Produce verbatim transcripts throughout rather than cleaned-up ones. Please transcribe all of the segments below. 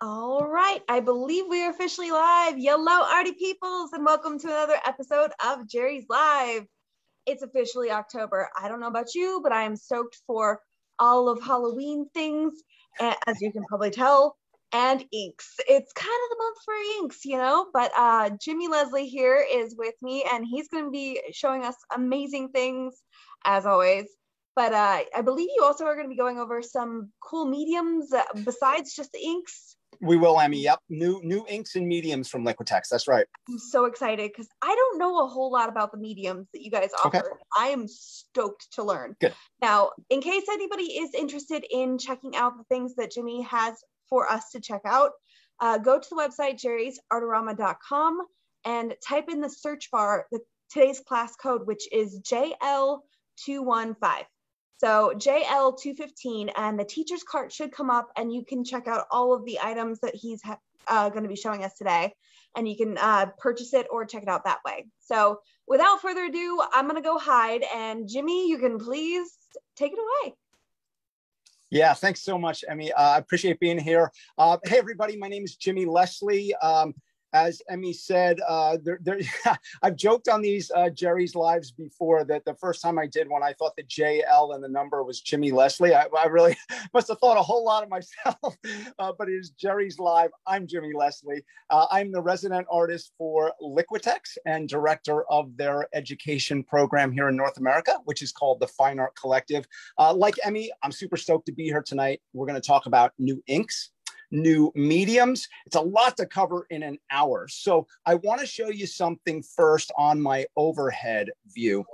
All right, I believe we are officially live. Hello, arty peoples, and welcome to another episode of Jerry's Live. It's officially October. I don't know about you, but I am stoked for all of Halloween things, as you can probably tell, and inks. It's kind of the month for inks, you know, but uh, Jimmy Leslie here is with me, and he's going to be showing us amazing things, as always. But uh, I believe you also are going to be going over some cool mediums uh, besides just the inks. We will, Emmy. Yep. New new inks and mediums from Liquitex. That's right. I'm so excited because I don't know a whole lot about the mediums that you guys offer. Okay. I am stoked to learn. Good. Now, in case anybody is interested in checking out the things that Jimmy has for us to check out, uh, go to the website jerry's artarama dot com and type in the search bar the, today's class code, which is J L two one five. So J L two fifteen, and the teacher's cart should come up, and you can check out all of the items that he's uh, going to be showing us today, and you can uh, purchase it or check it out that way. So without further ado, I'm going to go hide, and Jimmy, you can please take it away. Yeah, thanks so much, Emmy. Uh, I appreciate being here. Uh, hey, everybody, my name is Jimmy Leslie. Um, As Emmy said, uh, they're, they're, I've joked on these uh, Jerry's Lives before that the first time I did one, I thought the J L and the number was Jimmy Leslie. I, I really must have thought a whole lot of myself, uh, but it is Jerry's Live. I'm Jimmy Leslie. Uh, I'm the resident artist for Liquitex and director of their education program here in North America, which is called the Fine Art Collective. Uh, like Emmy, I'm super stoked to be here tonight. We're going to talk about new inks, new mediums. It's a lot to cover in an hour. So I want to show you something first on my overhead view.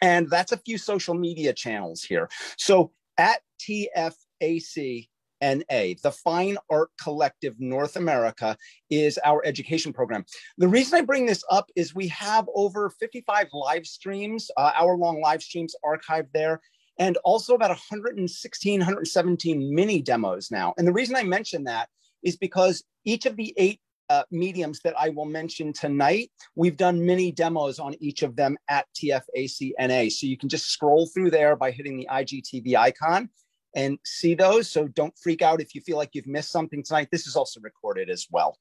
And that's a few social media channels here. So at T F A C N A, the Fine Art Collective North America, is our education program. The reason I bring this up is we have over fifty-five live streams, uh, hour-long live streams archived there, and also about one hundred sixteen, one hundred seventeen mini demos now. And the reason I mention that is because each of the eight uh, mediums that I will mention tonight, we've done mini demos on each of them at T F A C N A. So you can just scroll through there by hitting the I G T V icon and see those. So don't freak out if you feel like you've missed something tonight. This is also recorded as well.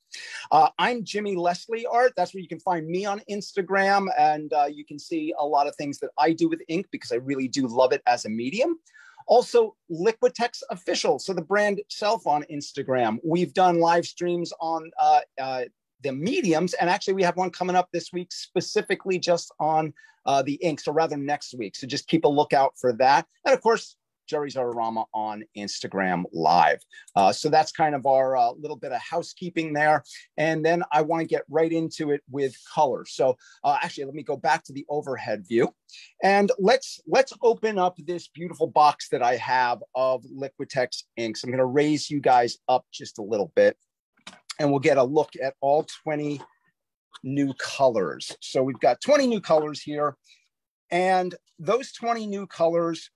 Uh, I'm Jimmy Leslie Art. That's where you can find me on Instagram. And uh, you can see a lot of things that I do with ink because I really do love it as a medium. Also, Liquitex Official, so the brand itself, on Instagram. We've done live streams on uh, uh, the mediums. And actually, we have one coming up this week specifically just on uh, the inks, or rather next week. So just keep a lookout for that. And of course, Jerry's Artarama on Instagram Live. Uh, so that's kind of our uh, little bit of housekeeping there. And then I want to get right into it with color. So uh, actually, let me go back to the overhead view. And let's, let's open up this beautiful box that I have of Liquitex inks. I'm going to raise you guys up just a little bit, and we'll get a look at all twenty new colors. So we've got twenty new colors here. And those twenty new colors,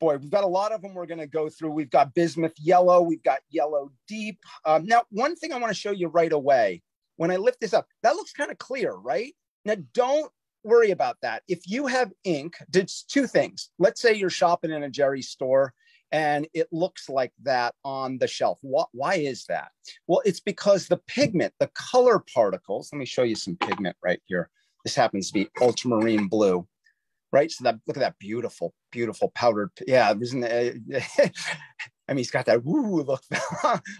boy, we've got a lot of them we're going to go through. We've got bismuth yellow. We've got yellow deep. Um, now, one thing I want to show you right away, when I lift this up, that looks kind of clear, right? Now, don't worry about that. If you have ink, it's two things. Let's say you're shopping in a Jerry's store and it looks like that on the shelf. Why, why is that? Well, it's because the pigment, the color particles, let me show you some pigment right here. This happens to be ultramarine blue. Right, so that, look at that beautiful, beautiful powdered. Yeah, isn't that, I mean, he's got that woo look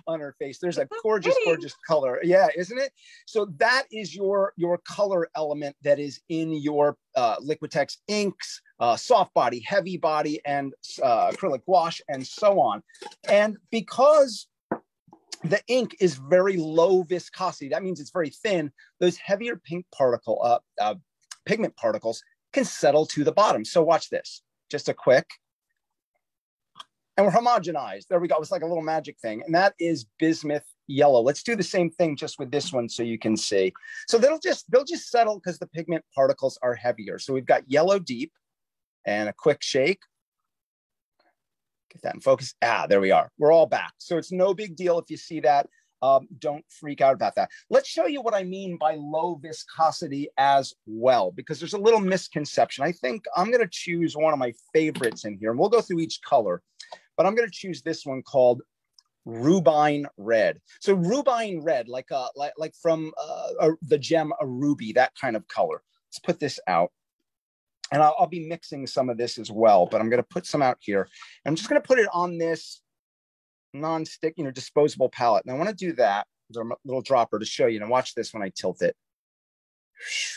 on her face. There's a gorgeous, gorgeous color. Yeah, isn't it? So that is your your color element that is in your uh, Liquitex inks, uh, soft body, heavy body, and uh, acrylic gouache, and so on. And because the ink is very low viscosity, that means it's very thin. Those heavier pink particle uh, uh, pigment particles can settle to the bottom. So watch this, just a quick, and we're homogenized. There we go, it's like a little magic thing. And that is bismuth yellow. Let's do the same thing just with this one so you can see. So they'll just, they'll just settle because the pigment particles are heavier. So we've got yellow deep and a quick shake. Get that in focus. Ah, there we are, we're all back. So it's no big deal if you see that. Um, don't freak out about that. Let's show you what I mean by low viscosity as well, because there's a little misconception. I think I'm going to choose one of my favorites in here, and we'll go through each color, but I'm going to choose this one called rubine red. So rubine red, like a, like, like from uh, a, the gem, a ruby, that kind of color. Let's put this out. And I'll, I'll be mixing some of this as well, but I'm going to put some out here. I'm just going to put it on this non-stick, you know, disposable palette. And I want to do that. There's a little dropper to show you. And watch this when I tilt it.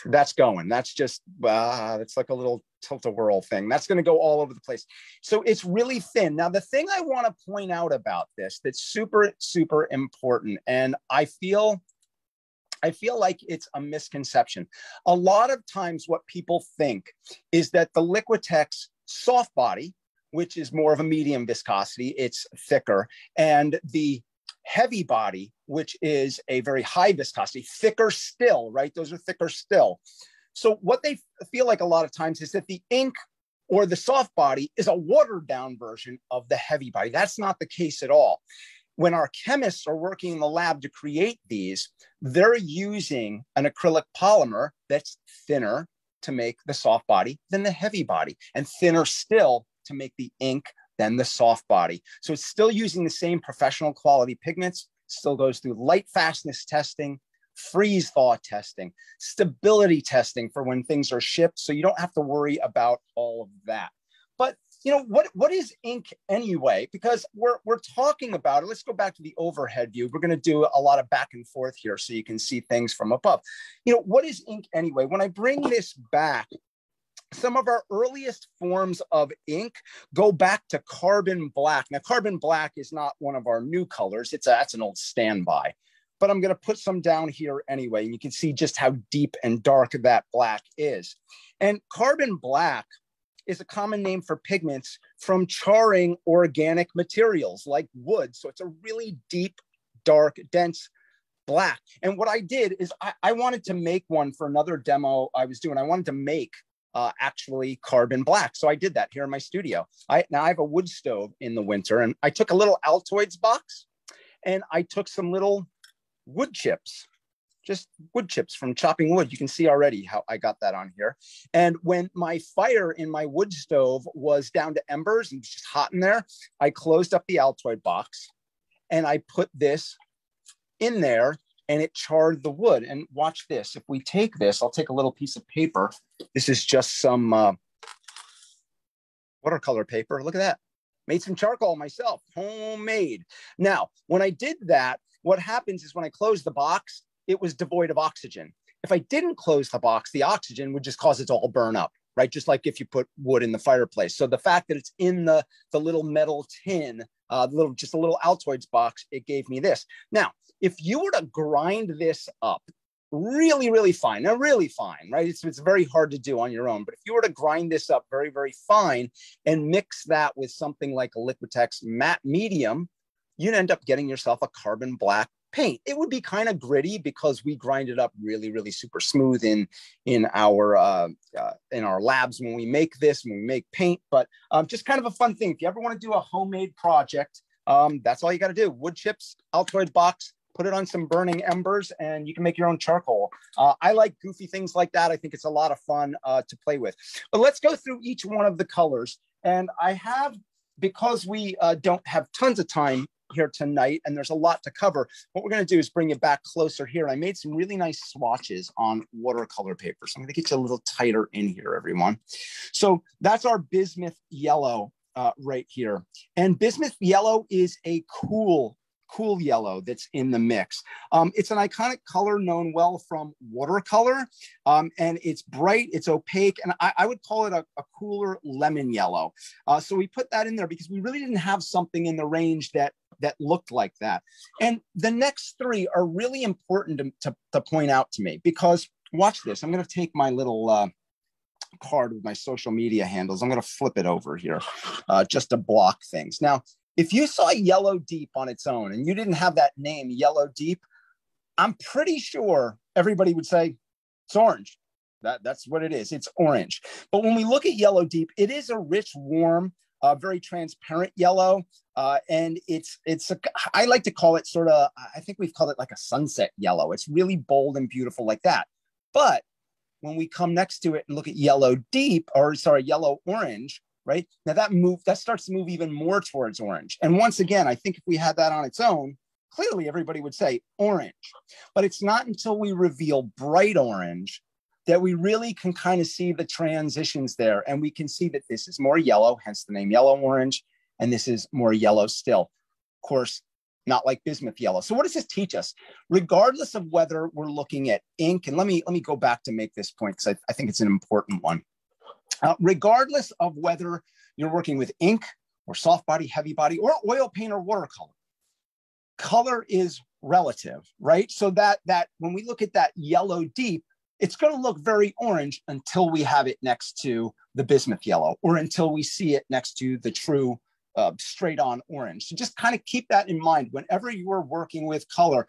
That's going. That's just, uh, it's like a little tilt-a-whirl thing. That's going to go all over the place. So it's really thin. Now, the thing I want to point out about this that's super, super important, and I feel, I feel like it's a misconception. A lot of times what people think is that the Liquitex soft body, which is more of a medium viscosity, it's thicker, and the heavy body, which is a very high viscosity, thicker still, right? Those are thicker still. So what they feel like a lot of times is that the ink or the soft body is a watered down version of the heavy body. That's not the case at all. When our chemists are working in the lab to create these, they're using an acrylic polymer that's thinner to make the soft body than the heavy body, and thinner still to make the ink than the soft body. So it's still using the same professional quality pigments, still goes through light fastness testing, freeze thaw testing, stability testing for when things are shipped. So you don't have to worry about all of that. But you know, what, what is ink anyway? Because we're, we're talking about it. Let's go back to the overhead view. We're gonna do a lot of back and forth here so you can see things from above. You know, what is ink anyway? When I bring this back, some of our earliest forms of ink go back to carbon black. Now, carbon black is not one of our new colors. It's a, that's an old standby, but I'm going to put some down here anyway. And you can see just how deep and dark that black is. And carbon black is a common name for pigments from charring organic materials like wood. So it's a really deep, dark, dense black. And what I did is I, I wanted to make one for another demo I was doing. I wanted to make Uh, actually carbon black. So I did that here in my studio. I, now I have a wood stove in the winter, and I took a little Altoids box and I took some little wood chips, just wood chips from chopping wood. You can see already how I got that on here. And when my fire in my wood stove was down to embers and just hot in there, I closed up the Altoid box and I put this in there, and it charred the wood. And watch this. If we take this, I'll take a little piece of paper. This is just some uh, watercolor paper. Look at that. Made some charcoal myself, homemade. Now, when I did that, what happens is when I closed the box, it was devoid of oxygen. If I didn't close the box, the oxygen would just cause it to all burn up, right? Just like if you put wood in the fireplace. So the fact that it's in the, the little metal tin, uh, little, just a little Altoids box, it gave me this. Now, if you were to grind this up really, really fine, now really fine, right? It's, it's very hard to do on your own, but if you were to grind this up very, very fine and mix that with something like a Liquitex matte medium, you'd end up getting yourself a carbon black paint. It would be kind of gritty because we grind it up really, really super smooth in in our uh, uh, in our labs when we make this, when we make paint, but um, just kind of a fun thing. If you ever want to do a homemade project, um, that's all you got to do. Wood chips, Altoid box, put it on some burning embers, and you can make your own charcoal. Uh, I like goofy things like that. I think it's a lot of fun uh, to play with. But let's go through each one of the colors. And I have, because we uh, don't have tons of time here tonight, and there's a lot to cover, what we're gonna do is bring you back closer here. And I made some really nice swatches on watercolor paper. So I'm gonna get you a little tighter in here, everyone. So that's our bismuth yellow uh, right here. And bismuth yellow is a cool cool yellow that's in the mix. Um, it's an iconic color known well from watercolor, um, and it's bright, it's opaque, and I, I would call it a, a cooler lemon yellow. Uh, so we put that in there because we really didn't have something in the range that that looked like that. And the next three are really important to, to, to point out to me because, watch this, I'm gonna take my little uh, card with my social media handles, I'm gonna flip it over here uh, just to block things. Now, if you saw Yellow Deep on its own and you didn't have that name, Yellow Deep, I'm pretty sure everybody would say it's orange. That, that's what it is. It's orange. But when we look at Yellow Deep, it is a rich, warm, uh, very transparent yellow. Uh, and it's, it's a, I like to call it sort of, I think we've called it like a sunset yellow. It's really bold and beautiful like that. But when we come next to it and look at Yellow Deep, or sorry, Yellow Orange, right? Now that move, that starts to move even more towards orange. And once again, I think if we had that on its own, clearly everybody would say orange, but it's not until we reveal bright orange that we really can kind of see the transitions there. And we can see that this is more yellow, hence the name yellow orange, and this is more yellow still. Of course, not like bismuth yellow. So what does this teach us? Regardless of whether we're looking at ink, and let me, let me go back to make this point because I, I think it's an important one. Uh, regardless of whether you're working with ink or soft body, heavy body, or oil paint or watercolor, color is relative, right? So that, that when we look at that yellow deep, it's going to look very orange until we have it next to the bismuth yellow or until we see it next to the true uh, straight on orange. So just kind of keep that in mind. Whenever you are working with color,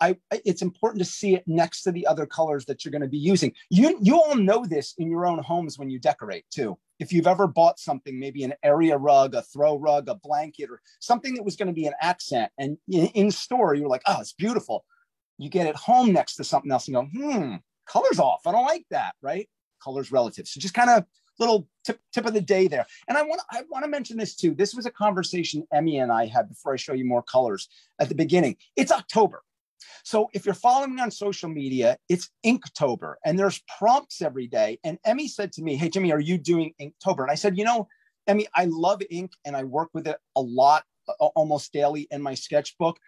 I, it's important to see it next to the other colors that you're going to be using. You, you all know this in your own homes when you decorate too. If you've ever bought something, maybe an area rug, a throw rug, a blanket, or something that was going to be an accent, and in, in store, you're like, oh, it's beautiful. You get it home next to something else and go, hmm, color's off. I don't like that, right? Color's relative. So just kind of little tip, tip of the day there. And I want to I want to mention this too. This was a conversation Emmy and I had before I show you more colors at the beginning. It's October. So if you're following me on social media, it's Inktober, and there's prompts every day. And Emmy said to me, hey, Jimmy, are you doing Inktober? And I said, you know, Emmy, I love ink and I work with it a lot, almost daily in my sketchbook.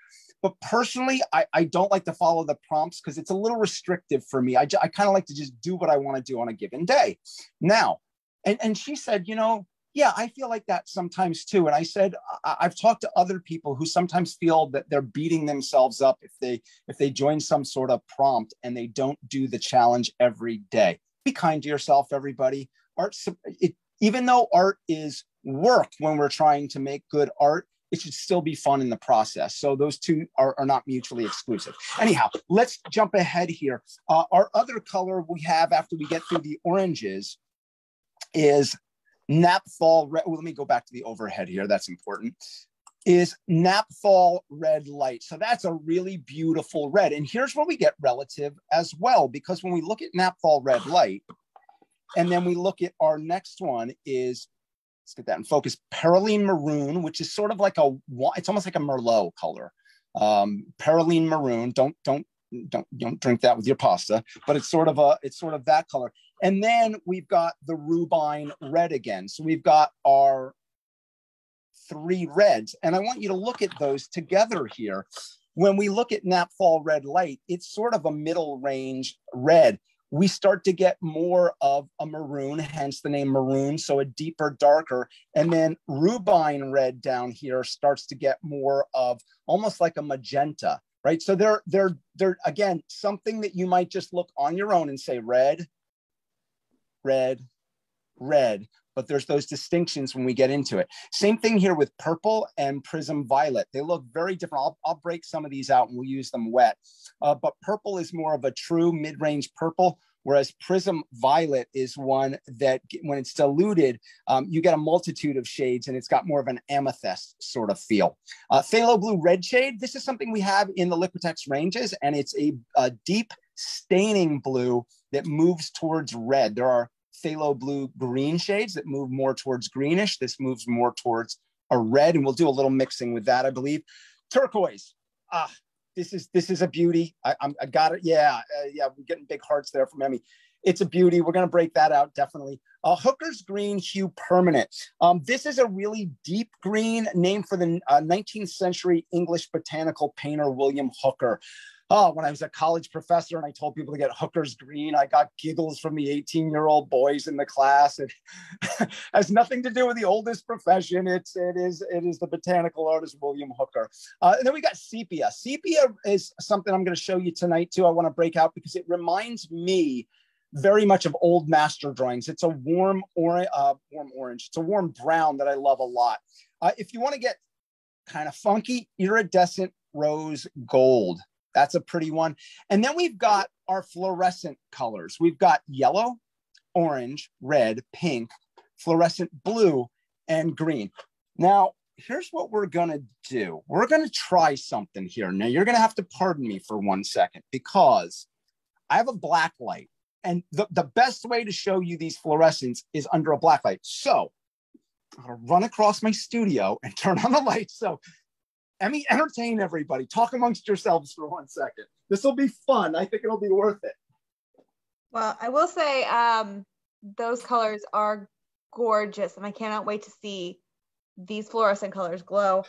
But personally, I, I don't like to follow the prompts because it's a little restrictive for me. I, I kind of like to just do what I want to do on a given day. Now, and, and she said, you know, yeah, I feel like that sometimes too. And I said, I've talked to other people who sometimes feel that they're beating themselves up if they if they join some sort of prompt and they don't do the challenge every day. Be kind to yourself, everybody. Art, it, even though art is work when we're trying to make good art, it should still be fun in the process. So those two are, are not mutually exclusive. Anyhow, let's jump ahead here. Uh, our other color we have after we get through the oranges is Napthol red. Well, let me go back to the overhead here. That's important. Is Napthol red light. So that's a really beautiful red. And here's where we get relative as well, because when we look at Napthol red light, and then we look at our next one is, let's get that in focus, Perylene maroon, which is sort of like a, it's almost like a Merlot color. Um, Perylene maroon. Don't don't don't don't drink that with your pasta, but it's sort of a it's sort of that color. And then we've got the rubine red again. So we've got our three reds. And I want you to look at those together here. When we look at Napthol red light, it's sort of a middle range red. We start to get more of a maroon, hence the name maroon. So a deeper, darker. And then rubine red down here starts to get more of almost like a magenta, right? So they're, they're, they're again, something that you might just look on your own and say red, red, red, but there's those distinctions when we get into it. Same thing here with purple and prism violet. They look very different. I'll, I'll break some of these out and we'll use them wet. Uh, but purple is more of a true mid-range purple, whereas prism violet is one that when it's diluted, um, you get a multitude of shades and it's got more of an amethyst sort of feel. Uh, phthalo blue red shade. This is something we have in the Liquitex ranges, and it's a, a deep staining blue that moves towards red. There are phthalo blue green shades that move more towards greenish. This moves more towards a red, and we'll do a little mixing with that, I believe. Turquoise. Ah, this is this is a beauty. I, I'm, I got it. Yeah, uh, yeah. We're getting big hearts there from Emmy. It's a beauty. We're going to break that out definitely. Uh, Hooker's green hue permanent. Um, this is a really deep green, named for the uh, nineteenth century English botanical painter William Hooker. Oh, when I was a college professor and I told people to get Hooker's green, I got giggles from the eighteen-year-old boys in the class. It has nothing to do with the oldest profession. It's it is it is the botanical artist William Hooker. Uh, and then we got sepia. Sepia is something I'm going to show you tonight too. I want to break out because it reminds me very much of old master drawings. It's a warm or uh, warm orange. It's a warm brown that I love a lot. Uh, if you want to get kind of funky, iridescent rose gold. That's a pretty one. And then we've got our fluorescent colors. We've got yellow, orange, red, pink, fluorescent blue, and green. Now, here's what we're going to do. We're going to try something here. Now, you're going to have to pardon me for one second because I have a black light. And the, the best way to show you these fluorescents is under a black light. So I'm gonna run across my studio and turn on the lights. So Emmy, entertain everybody. Talk amongst yourselves for one second. This will be fun. I think it'll be worth it. Well, I will say um, those colors are gorgeous, and I cannot wait to see these fluorescent colors glow.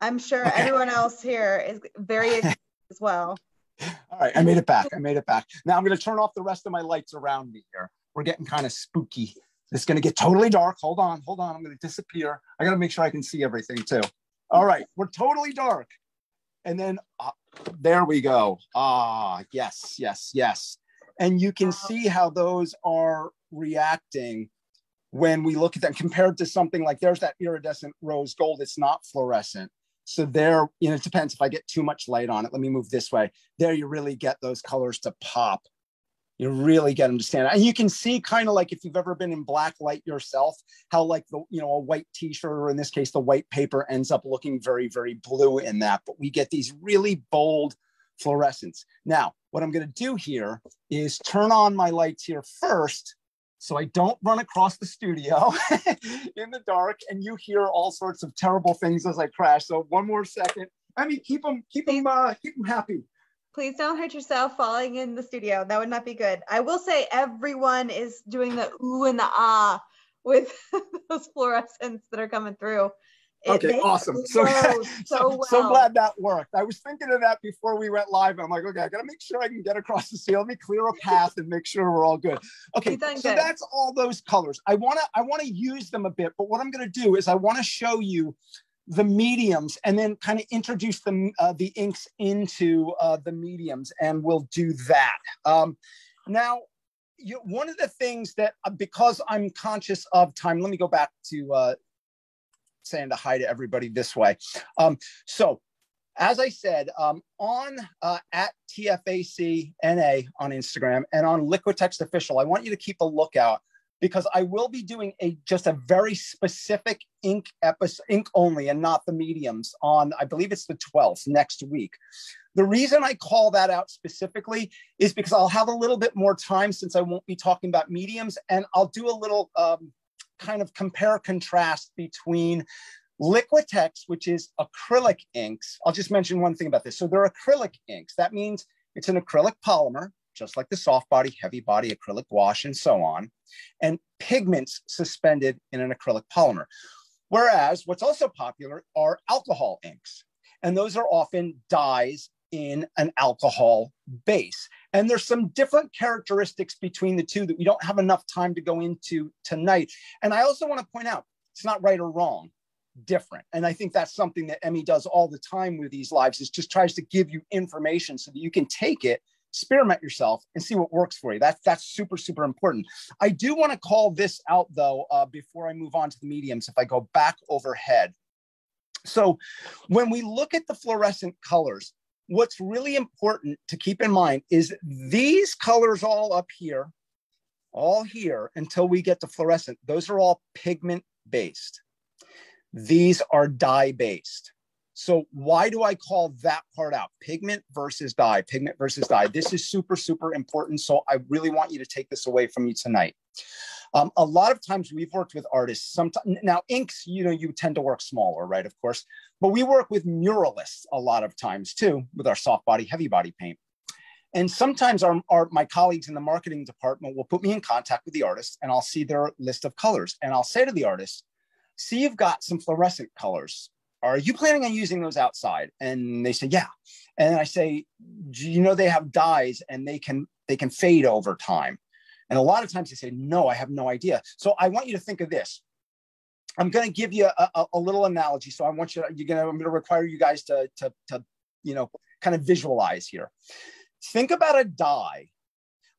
I'm sure okay. everyone else here is very excited as well. All right, I made it back. I made it back. Now I'm going to turn off the rest of my lights around me here. We're getting kind of spooky. It's going to get totally dark. Hold on, hold on. I'm going to disappear. I got to make sure I can see everything too. All right, we're totally dark. And then uh, there we go. Ah, yes, yes, yes. And you can see how those are reacting when we look at them compared to something like there's that iridescent rose gold. It's not fluorescent. So there, you know, it depends if I get too much light on it. Let me move this way. There you really get those colors to pop. You really get them to stand out. And you can see kind of like if you've ever been in black light yourself, how like the, you know, a white t-shirt, or in this case, the white paper ends up looking very, very blue in that. But we get these really bold fluorescence. Now, what I'm going to do here is turn on my lights here first, so I don't run across the studio in the dark and you hear all sorts of terrible things as I crash. So one more second. I mean, keep them, keep them, uh, keep them happy. Please don't hurt yourself falling in the studio. That would not be good. I will say everyone is doing the ooh and the ah with those fluorescents that are coming through. It, okay, awesome. So, so, so, well. so glad that worked. I was thinking of that before we went live. I'm like, okay, I got to make sure I can get across the sea. Let me clear a path and make sure we're all good. Okay, so good. That's all those colors. I want to I want to use them a bit, but what I'm going to do is I want to show you the mediums and then kind of introduce them, uh, the inks into uh, the mediums, and we'll do that. Um, now, you, one of the things that, because I'm conscious of time, let me go back to uh, saying to hi to everybody this way. Um, so as I said, um, on uh, at T F A C N A on Instagram and on Liquitex Official, I want you to keep a lookout because I will be doing a just a very specific ink episode, ink only and not the mediums on, I believe it's the twelfth next week. The reason I call that out specifically is because I'll have a little bit more time since I won't be talking about mediums, and I'll do a little um, kind of compare contrast between Liquitex, which is acrylic inks. I'll just mention one thing about this. So they're acrylic inks. That means it's an acrylic polymer, just like the soft body, heavy body, acrylic wash, and so on, and pigments suspended in an acrylic polymer. Whereas what's also popular are alcohol inks, and those are often dyes in an alcohol base. And there's some different characteristics between the two that we don't have enough time to go into tonight. And I also want to point out, it's not right or wrong, different. And I think that's something that Emmy does all the time with these lives, is just tries to give you information so that you can take it, experiment yourself, and see what works for you. That's, that's super, super important. I do want to call this out though, uh, before I move on to the mediums, if I go back overhead. So when we look at the fluorescent colors, what's really important to keep in mind is these colors all up here, all here until we get to fluorescent, those are all pigment based. These are dye based. So why do I call that part out? Pigment versus dye, pigment versus dye. This is super, super important. So I really want you to take this away from you tonight. Um, a lot of times we've worked with artists. Sometimes now inks, you know, you tend to work smaller, right? Of course, but we work with muralists a lot of times too, with our soft body, heavy body paint. And sometimes our, our my colleagues in the marketing department will put me in contact with the artist, and I'll see their list of colors, and I'll say to the artist, "See, you've got some fluorescent colors. Are you planning on using those outside?" And they say, "Yeah." And I say, "Do you know they have dyes and they can they can fade over time?" And a lot of times they say, "No, I have no idea." So I want you to think of this. I'm going to give you a, a, a little analogy. So I want you to, you're going to, I'm going to require you guys to, to, to, you know, kind of visualize here. Think about a dye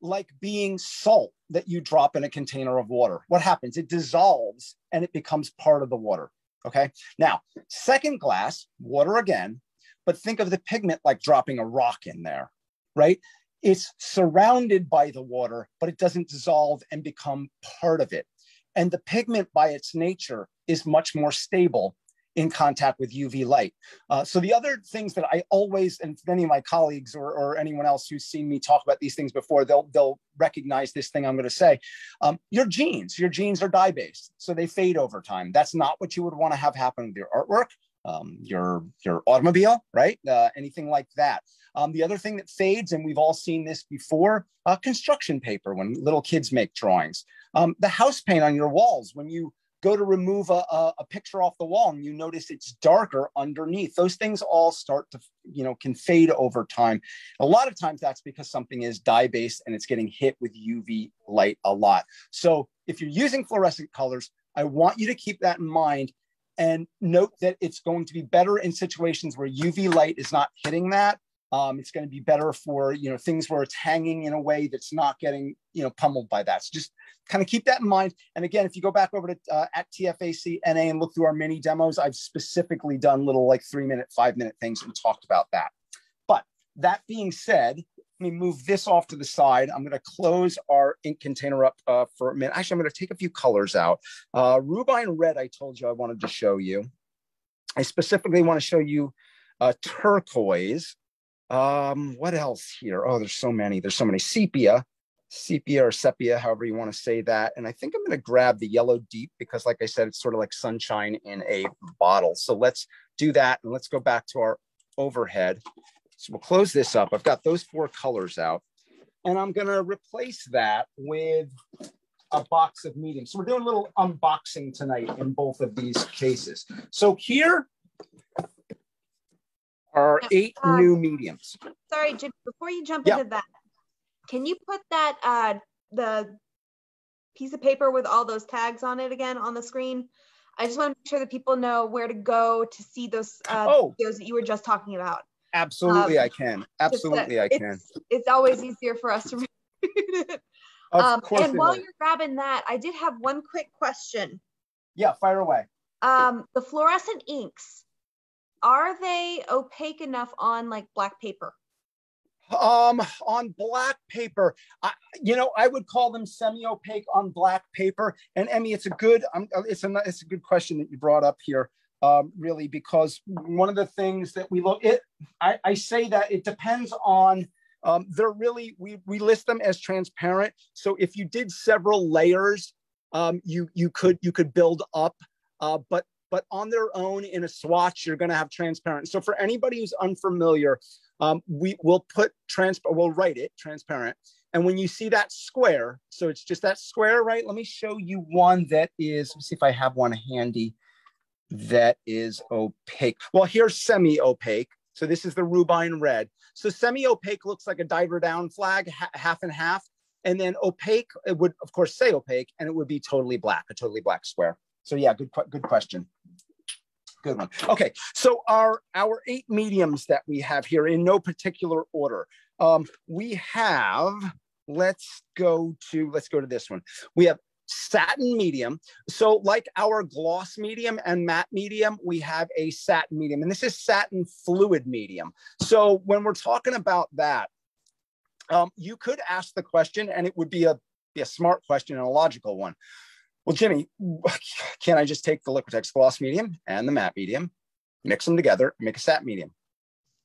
like being salt that you drop in a container of water. What happens? It dissolves and it becomes part of the water. Okay. Now, second glass, water again, but think of the pigment like dropping a rock in there, right? It's surrounded by the water, but it doesn't dissolve and become part of it. And the pigment by its nature is much more stable in contact with U V light. Uh, so the other things that I always, and many of my colleagues or, or anyone else who's seen me talk about these things before, they'll, they'll recognize this thing I'm gonna say. Um, your genes, your genes are dye-based, so they fade over time. That's not what you would wanna have happen with your artwork, um, your, your automobile, right? Uh, anything like that. Um, the other thing that fades, and we've all seen this before, uh, construction paper when little kids make drawings. Um, the house paint on your walls, when you go to remove a, a, a picture off the wall and you notice it's darker underneath, those things all start to, you know, can fade over time. A lot of times that's because something is dye-based and it's getting hit with U V light a lot. So if you're using fluorescent colors, I want you to keep that in mind and note that it's going to be better in situations where U V light is not hitting that. Um, it's going to be better for, you know, things where it's hanging in a way that's not getting, you know, pummeled by that. So just kind of keep that in mind. And again, if you go back over to uh, at T F A C N A and look through our mini demos, I've specifically done little like three minute, five minute things and talked about that. But that being said, let me move this off to the side. I'm going to close our ink container up uh, for a minute. Actually, I'm going to take a few colors out. Uh, Rubine Red, I told you I wanted to show you. I specifically want to show you uh, turquoise. Um, what else here? Oh, there's so many. There's so many. Sepia, sepia or sepia, however you want to say that. And I think I'm going to grab the yellow deep because, like I said, it's sort of like sunshine in a bottle. So let's do that. And let's go back to our overhead. So we'll close this up. I've got those four colors out. And I'm going to replace that with a box of medium. So we're doing a little unboxing tonight in both of these cases. So here are eight uh, new mediums. Sorry, Jim, before you jump yeah. into that, can you put that, uh, the piece of paper with all those tags on it again on the screen? I just want to make sure that people know where to go to see those uh, oh. videos that you were just talking about. Absolutely, um, I can. Absolutely, I can. It's, it's always easier for us to read it. Of um, course and while is. You're grabbing that, I did have one quick question. Yeah, fire away. Um, the fluorescent inks, are they opaque enough on like black paper? Um, on black paper, I, you know, I would call them semi-opaque on black paper. And Emmy, it's a good, um, it's a, it's a good question that you brought up here, um, really, because one of the things that we look, it, I, I say that it depends on. Um, they're really we we list them as transparent. So if you did several layers, um, you you could you could build up, uh, but. But on their own in a swatch, you're going to have transparent. So for anybody who's unfamiliar, um, we will put trans, we'll write it transparent. And when you see that square, so it's just that square, right? Let me show you one that is. Let me see if I have one handy that is opaque. Well, here's semi-opaque. So this is the Rubine Red. So semi-opaque looks like a diver down flag, ha half and half, and then opaque. It would, of course, say opaque, and it would be totally black, a totally black square. So yeah, good, good question. Good one. Okay, so our, our eight mediums that we have here in no particular order. Um, we have, let's go to, let's go to this one. We have satin medium. So like our gloss medium and matte medium, we have a satin medium, and this is satin fluid medium. So when we're talking about that, um, you could ask the question, and it would be a, be a smart question and a logical one. Well, Jimmy, can I just take the Liquitex gloss medium and the matte medium, mix them together, make a satin medium?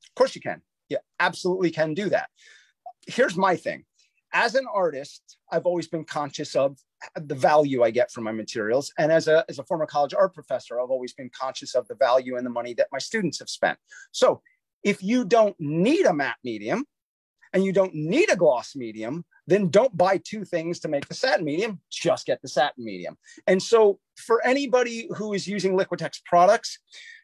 Of course you can. You absolutely can do that. Here's my thing. As an artist, I've always been conscious of the value I get from my materials. And as a, as a former college art professor, I've always been conscious of the value and the money that my students have spent. So if you don't need a matte medium and you don't need a gloss medium, then don't buy two things to make the satin medium, just get the satin medium. And so for anybody who is using Liquitex products,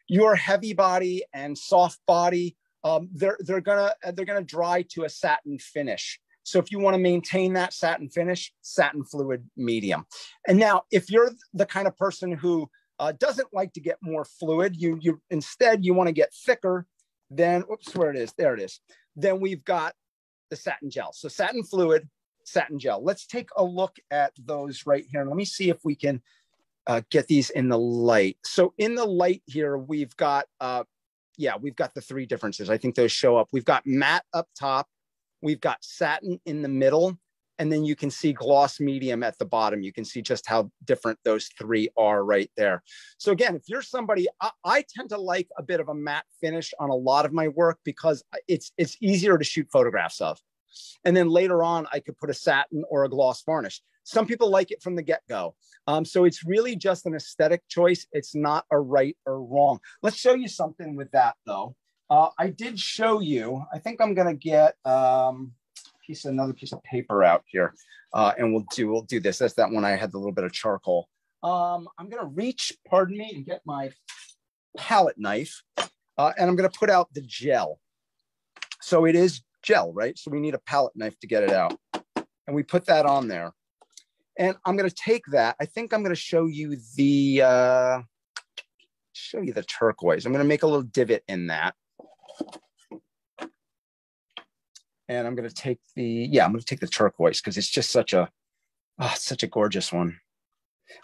your heavy body and soft body, um, they're, they're gonna, they're gonna dry to a satin finish. So if you wanna maintain that satin finish, satin fluid medium. And now, if you're the kind of person who uh, doesn't like to get more fluid, you, you instead you wanna get thicker, then, whoops, where it is, there it is. Then we've got the satin gel. So satin fluid, satin gel. Let's take a look at those right here. And let me see if we can uh, get these in the light. So in the light here, we've got, uh, yeah, we've got the three differences. I think those show up. We've got matte up top. We've got satin in the middle. And then you can see gloss medium at the bottom. You can see just how different those three are right there. So again, if you're somebody, I, I tend to like a bit of a matte finish on a lot of my work because it's, it's easier to shoot photographs of. And then later on, I could put a satin or a gloss varnish. Some people like it from the get-go. Um, so it's really just an aesthetic choice. It's not a right or wrong. Let's show you something with that though. Uh, I did show you, I think I'm gonna get, um, Piece another piece of paper out here, uh, and we'll do we'll do this. That's that one I had the little bit of charcoal. Um, I'm gonna reach, pardon me, and get my palette knife, uh, and I'm gonna put out the gel. So it is gel, right? So we need a palette knife to get it out, and we put that on there. And I'm gonna take that. I think I'm gonna show you the uh, show you the turquoise. I'm gonna make a little divot in that. And I'm going to take the, yeah, I'm going to take the turquoise because it's just such a, oh, it's such a gorgeous one.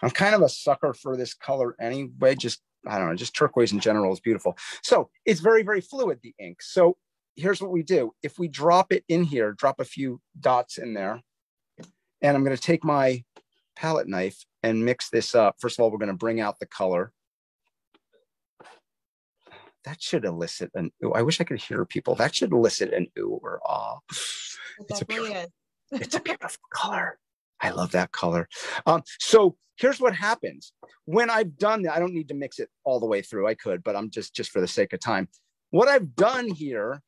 I'm kind of a sucker for this color anyway. Just, I don't know, just turquoise in general is beautiful. So it's very, very fluid, the ink. So here's what we do. If we drop it in here, drop a few dots in there, and I'm going to take my palette knife and mix this up. First of all, we're going to bring out the color. That should elicit an ooh. I wish I could hear people. That should elicit an ooh or ah. It's a beautiful, it's a beautiful color. I love that color. Um, so here's what happens. When I've done that, I don't need to mix it all the way through. I could, but I'm just, just for the sake of time. What I've done here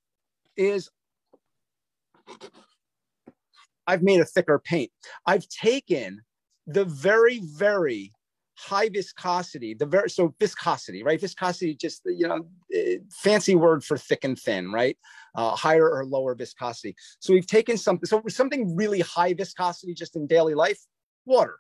is I've made a thicker paint. I've taken the very, very high viscosity, the very, so viscosity, right? Viscosity, just, you know, fancy word for thick and thin, right? Uh, higher or lower viscosity. So we've taken something, so something really high viscosity just in daily life, water.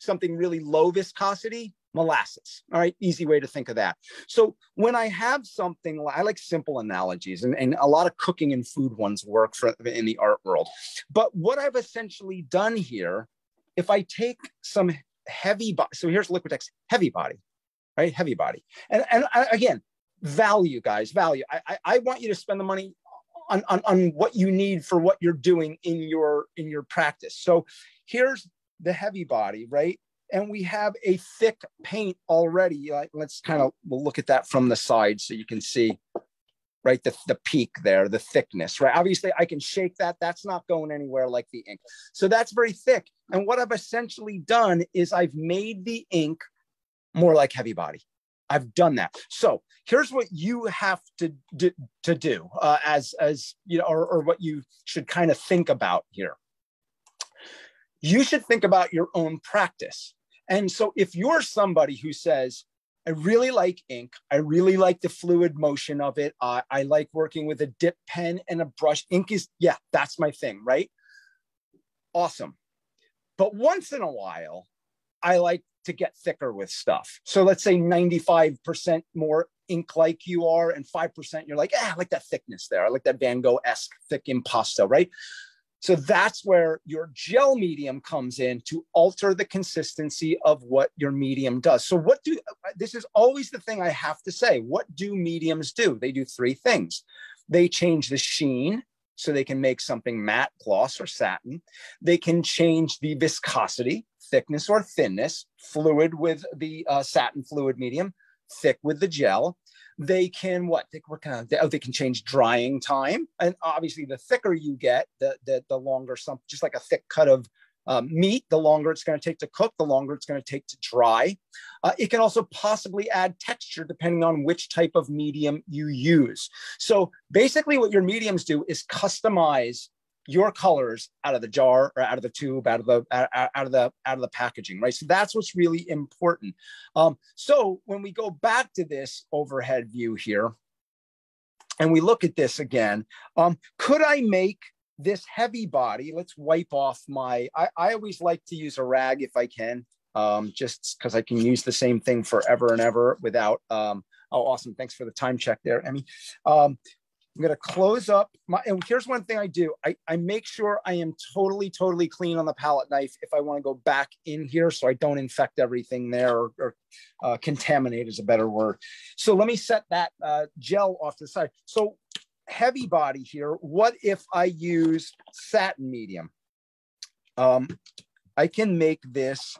Something really low viscosity, molasses, all right? Easy way to think of that. So when I have something, I like simple analogies, and, and a lot of cooking and food ones work for, in the art world. But what I've essentially done here, if I take some heavy body. So here's Liquitex heavy body, right? Heavy body. And, and again, value, guys, value. I, I, I want you to spend the money on, on, on what you need for what you're doing in your, in your practice. So here's the heavy body, right? And we have a thick paint already. Like, let's kind of, we'll look at that from the side so you can see, right? The, the peak there, the thickness, right? Obviously I can shake that. That's not going anywhere like the ink. So that's very thick. And what I've essentially done is I've made the ink more like heavy body. I've done that. So here's what you have to do, to do uh, as, as, you know, or, or what you should kind of think about here. You should think about your own practice. And so if you're somebody who says, I really like ink. I really like the fluid motion of it. Uh, I like working with a dip pen and a brush. Ink is, yeah, that's my thing, right? Awesome. But once in a while, I like to get thicker with stuff. So let's say ninety-five percent more ink like you are and five percent you're like, ah, I like that thickness there. I like that Van Gogh-esque thick impasto, right? So that's where your gel medium comes in to alter the consistency of what your medium does. So what do, this is always the thing I have to say, what do mediums do? They do three things. They change the sheen so they can make something matte, gloss, or satin. They can change the viscosity, thickness or thinness, fluid with the uh, satin fluid medium, thick with the gel. They can what? They, what kind of, they, oh, they can change drying time. And obviously the thicker you get, the, the, the longer something, just like a thick cut of um, meat, the longer it's going to take to cook, the longer it's going to take to dry. Uh, it can also possibly add texture depending on which type of medium you use. So basically what your mediums do is customize your colors out of the jar or out of the tube, out of the, out of the, out of the packaging, right? So that's what's really important. Um, so when we go back to this overhead view here, and we look at this again, um, could I make this heavy body? Let's wipe off my, I, I always like to use a rag if I can, um, just because I can use the same thing forever and ever without, um, oh, awesome. Thanks for the time check there, Emmy. Um, I'm going to close up my, and here's one thing I do. I, I make sure I am totally, totally clean on the palette knife if I want to go back in here so I don't infect everything there, or, or uh, contaminate is a better word. So let me set that uh, gel off to the side. So heavy body here. What if I use satin medium? um, I can make this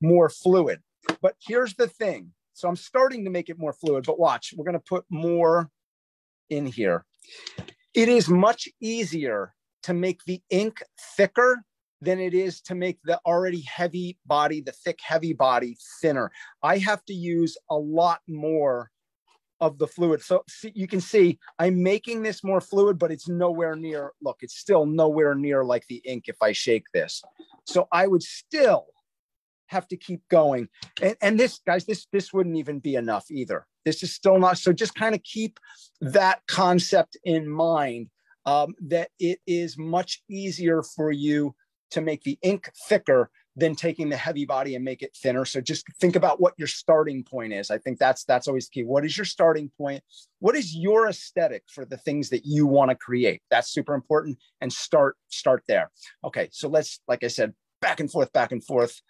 more fluid. But here's the thing. So I'm starting to make it more fluid, but watch, we're gonna put more in here. It is much easier to make the ink thicker than it is to make the already heavy body, the thick, heavy body thinner. I have to use a lot more of the fluid. So see, you can see I'm making this more fluid, but it's nowhere near, look, it's still nowhere near like the ink if I shake this. So I would still have to keep going. And, and this, guys, this, this wouldn't even be enough either. This is still not, so just kind of keep that concept in mind, um, that it is much easier for you to make the ink thicker than taking the heavy body and make it thinner. So just think about what your starting point is. I think that's that's always key. What is your starting point? What is your aesthetic for the things that you want to create? That's super important, and start start there. Okay, so let's, like I said, back and forth, back and forth,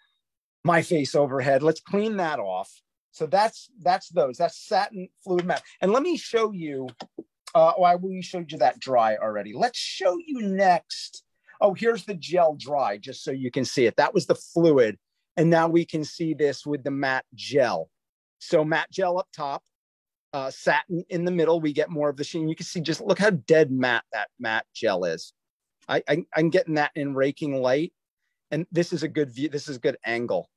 my face overhead. Let's clean that off. So that's that's those, that's satin fluid matte. And let me show you, uh, oh, I, we showed you that dry already. Let's show you next. Oh, here's the gel dry, just so you can see it. That was the fluid. And now we can see this with the matte gel. So matte gel up top, uh, satin in the middle, we get more of the sheen. You can see, just look how dead matte that matte gel is. I, I, I'm getting that in raking light. And this is a good view, this is a good angle.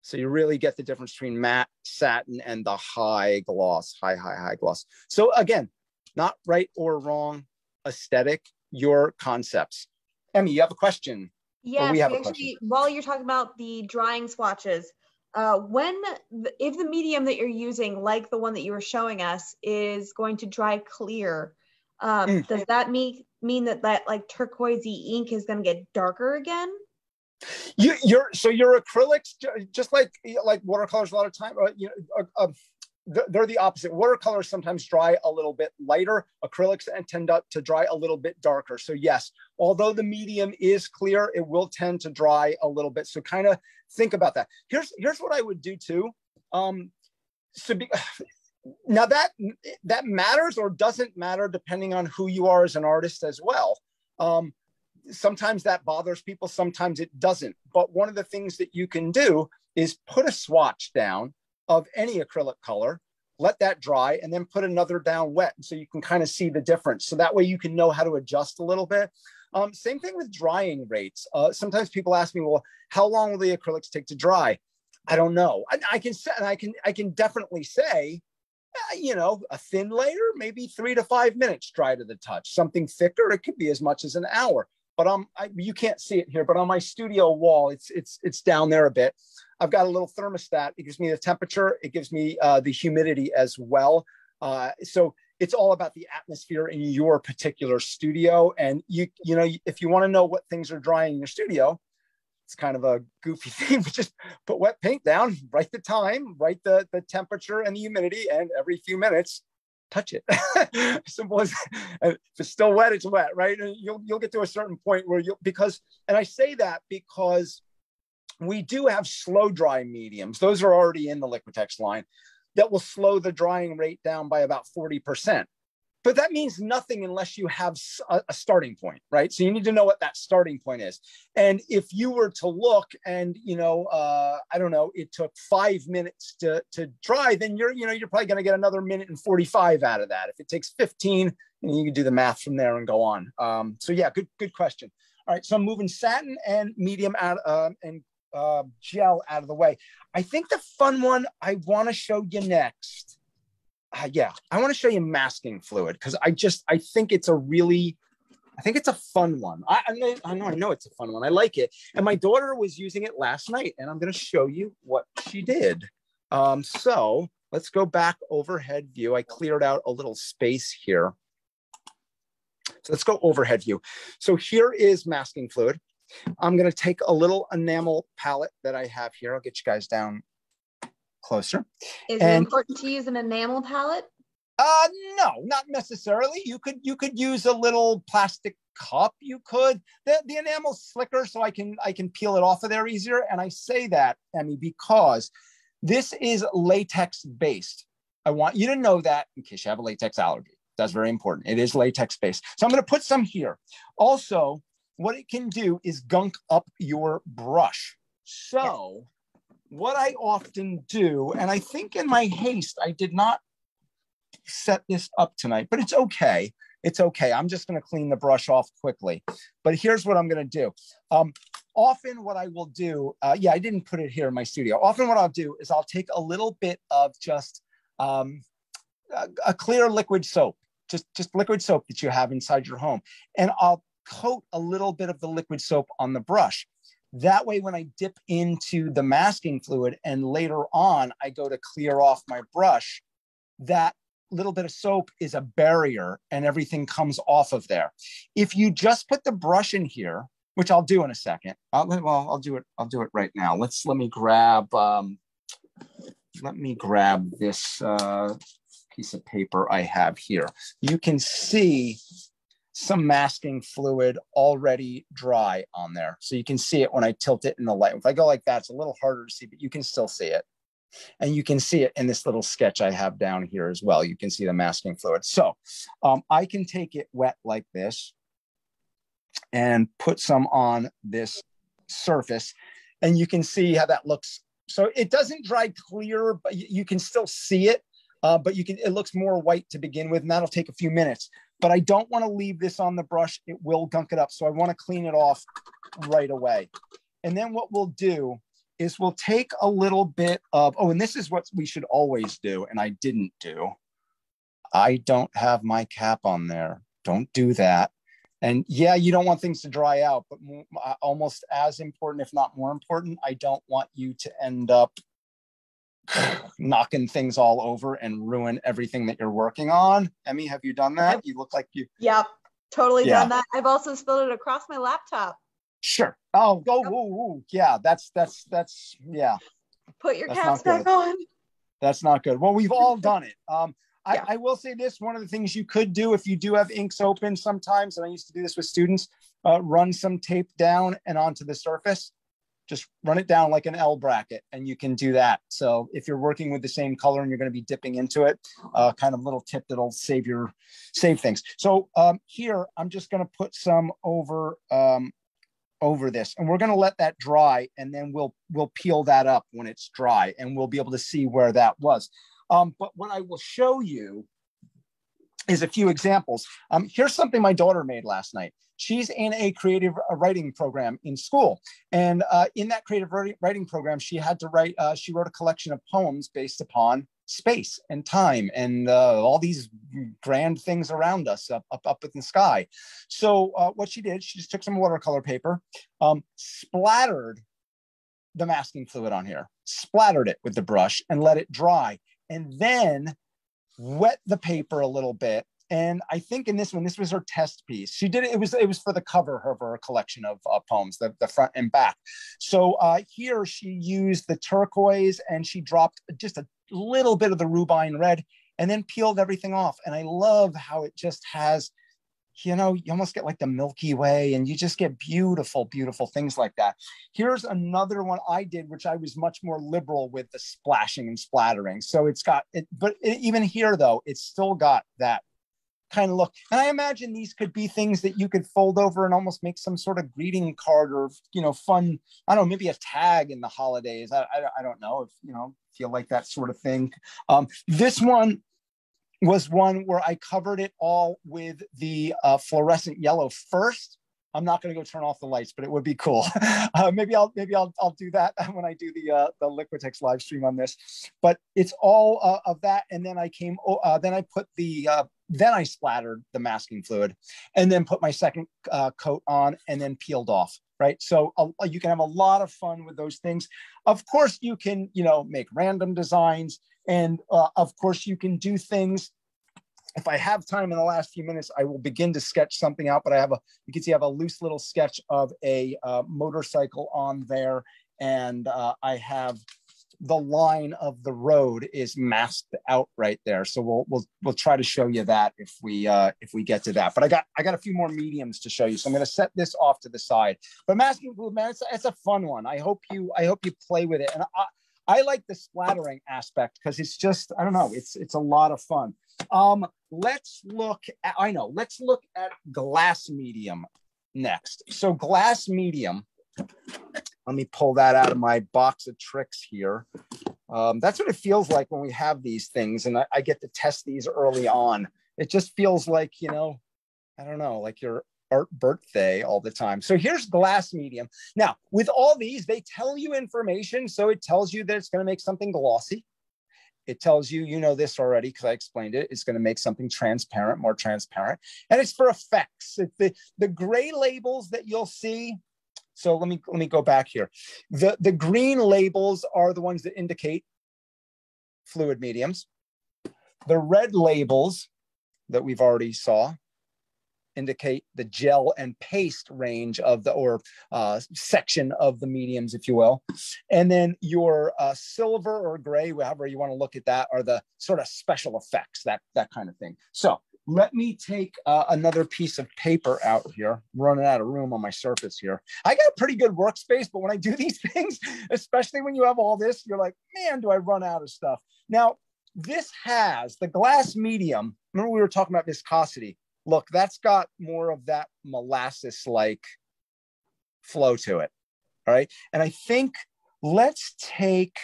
So you really get the difference between matte, satin, and the high gloss, high, high, high gloss. So again, not right or wrong aesthetic, your concepts. Emmy, you have a question? Yeah, we have actually, a question. While you're talking about the drying swatches, uh, when, the, if the medium that you're using, like the one that you were showing us, is going to dry clear, um, mm. does that mean, mean that that like turquoisey ink is going to get darker again? You, you're, so your acrylics, just like like watercolors, a lot of time, uh, you know, uh, uh, they're the opposite. Watercolors sometimes dry a little bit lighter. Acrylics tend to dry a little bit darker. So yes, although the medium is clear, it will tend to dry a little bit. So kind of think about that. Here's here's what I would do too. Um, so be, now that that matters or doesn't matter depending on who you are as an artist as well. Um, sometimes that bothers people. Sometimes it doesn't. But one of the things that you can do is put a swatch down of any acrylic color, let that dry, and then put another down wet. So you can kind of see the difference. So that way you can know how to adjust a little bit. Um, same thing with drying rates. Uh, sometimes people ask me, well, how long will the acrylics take to dry? I don't know. I, I can say, I can, I can definitely say, uh, you know, a thin layer, maybe three to five minutes dry to the touch. Something thicker, it could be as much as an hour. But um, I, you can't see it here, but on my studio wall, it's, it's, it's down there a bit. I've got a little thermostat. It gives me the temperature. It gives me uh, the humidity as well. Uh, so it's all about the atmosphere in your particular studio. And you, you know, if you want to know what things are drying in your studio, it's kind of a goofy thing, but just put wet paint down, write the time, write the, the temperature and the humidity, and every few minutes, touch it. Simple as, if it's still wet, it's wet, right? And you'll, you'll get to a certain point where you'll, because, and I say that because we do have slow dry mediums. Those are already in the Liquitex line that will slow the drying rate down by about forty percent. But that means nothing unless you have a, a starting point, right? So you need to know what that starting point is. And if you were to look and, you know, uh, I don't know, it took five minutes to, to dry, then you're, you know, you're probably going to get another minute and forty-five out of that. If it takes fifteen, and you can do the math from there and go on. Um, so yeah, good, good question. All right. So I'm moving satin and medium out uh, and uh, gel out of the way. I think the fun one I want to show you next. Uh, yeah, I want to show you masking fluid because I just, I think it's a really, I think it's a fun one. I, I, know, I know, I know it's a fun one. I like it. And my daughter was using it last night, and I'm going to show you what she did. Um, so let's go back overhead view. I cleared out a little space here. So let's go overhead view. So here is masking fluid. I'm going to take a little enamel palette that I have here. I'll get you guys down closer. Is and, it important to use an enamel palette? Uh, no, not necessarily. You could you could use a little plastic cup. You could. The, the enamel's slicker, so I can I can peel it off of there easier. And I say that, Emmy, because this is latex based. I want you to know that in case you have a latex allergy. That's very important. It is latex based. So I'm going to put some here. Also, what it can do is gunk up your brush. So what I often do, and I think in my haste, I did not set this up tonight, but it's okay. It's okay. I'm just going to clean the brush off quickly. But here's what I'm going to do. Um, often what I will do, uh, yeah, I didn't put it here in my studio. Often what I'll do is I'll take a little bit of just um, a, a clear liquid soap, just, just liquid soap that you have inside your home. And I'll coat a little bit of the liquid soap on the brush. That way, when I dip into the masking fluid and later on, I go to clear off my brush, that little bit of soap is a barrier and everything comes off of there. If you just put the brush in here, which I'll do in a second, I'll, well, I'll do it. I'll do it right now. Let's let me grab. Um, let me grab this uh, piece of paper I have here. You can see some masking fluid already dry on there, so you can see it when I tilt it in the light. If I go like that, it's a little harder to see, but you can still see it. And you can see it in this little sketch I have down here as well. You can see the masking fluid. So um, I can take it wet like this and put some on this surface, and you can see how that looks. So it doesn't dry clear, but you can still see it, uh, but you can, it looks more white to begin with, and that'll take a few minutes. But I don't want to leave this on the brush. It will gunk it up. So I want to clean it off right away. And then what we'll do is we'll take a little bit of, oh, and this is what we should always do, and I didn't do. I don't have my cap on there. Don't do that. And yeah, you don't want things to dry out, but almost as important, if not more important, I don't want you to end up knocking things all over and ruin everything that you're working on. Emmy, have you done that? You look like you. Yep, totally yeah. done that. I've also spilled it across my laptop. Sure. Oh, go. Yep. Ooh, ooh. Yeah, that's that's that's yeah. Put your caps back on. That's not good. Well, we've all done it. Um, I, yeah. I will say this: one of the things you could do if you do have inks open sometimes, and I used to do this with students, uh, run some tape down and onto the surface. Just run it down like an L bracket, and you can do that. So if you're working with the same color and you're going to be dipping into it, uh, kind of little tip that'll save your save things. So um, here, I'm just going to put some over um, over this, and we're going to let that dry, and then we'll we'll peel that up when it's dry, and we'll be able to see where that was. Um, but what I will show you is a few examples. Um, here's something my daughter made last night. She's in a creative writing program in school. And uh, in that creative writing program, she had to write, uh, she wrote a collection of poems based upon space and time and uh, all these grand things around us up, up, up in the sky. So uh, what she did, she just took some watercolor paper, um, splattered the masking fluid on here, splattered it with the brush and let it dry. And then wet the paper a little bit. And I think in this one, this was her test piece. She did it, it was, it was for the cover of her collection of uh, poems, the, the front and back. So uh, here she used the turquoise and she dropped just a little bit of the rubine red and then peeled everything off. And I love how it just has, you know, you almost get like the Milky Way and you just get beautiful, beautiful things like that. Here's another one I did, which I was much more liberal with the splashing and splattering. So it's got it, but it, even here though, it's still got that kind of look. And I imagine these could be things that you could fold over and almost make some sort of greeting card or, you know, fun, I don't know, maybe a tag in the holidays. I, I, I don't know if, you know, if you like that sort of thing. Um, this one was one where I covered it all with the uh, fluorescent yellow first. I'm not going to go turn off the lights, but it would be cool. uh, maybe I'll maybe I'll I'll do that when I do the uh, the Liquitex live stream on this. But it's all uh, of that, and then I came. Uh, then I put the uh, then I splattered the masking fluid, and then put my second uh, coat on, and then peeled off. Right, so uh, you can have a lot of fun with those things. Of course, you can you know make random designs. And uh, of course, you can do things. If I have time in the last few minutes, I will begin to sketch something out. But I have a, you can see I have a loose little sketch of a uh, motorcycle on there. And uh, I have the line of the road is masked out right there. So we'll we'll we'll try to show you that if we uh, if we get to that. But I got I got a few more mediums to show you. So I'm going to set this off to the side. But masking fluid, man, it's, it's a fun one. I hope you I hope you play with it. And I, I like the splattering aspect because it's just, I don't know, it's it's a lot of fun. Um, let's look at, I know, let's look at glass medium. next. So glass medium, let me pull that out of my box of tricks here. Um, that's what it feels like when we have these things, and I, I get to test these early on. It just feels like, you know, I don't know, like your art birthday all the time. So here's glass medium. Now, with all these, they tell you information. So it tells you that it's going to make something glossy. It tells you, you know this already because I explained it. It's going to make something transparent, more transparent. And it's for effects. It's the, the gray labels that you'll see. So let me, let me go back here. The, the green labels are the ones that indicate fluid mediums. The red labels that we've already saw indicate the gel and paste range of the, or uh, section of the mediums, if you will. And then your uh, silver or gray, however you want to look at that, are the sort of special effects, that, that kind of thing. So let me take uh, another piece of paper out here. I'm running out of room on my surface here. I got a pretty good workspace, but when I do these things, especially when you have all this, you're like, man, do I run out of stuff. Now, this has the glass medium. Remember we were talking about viscosity. Look, that's got more of that molasses-like flow to it, all right? And I think let's take,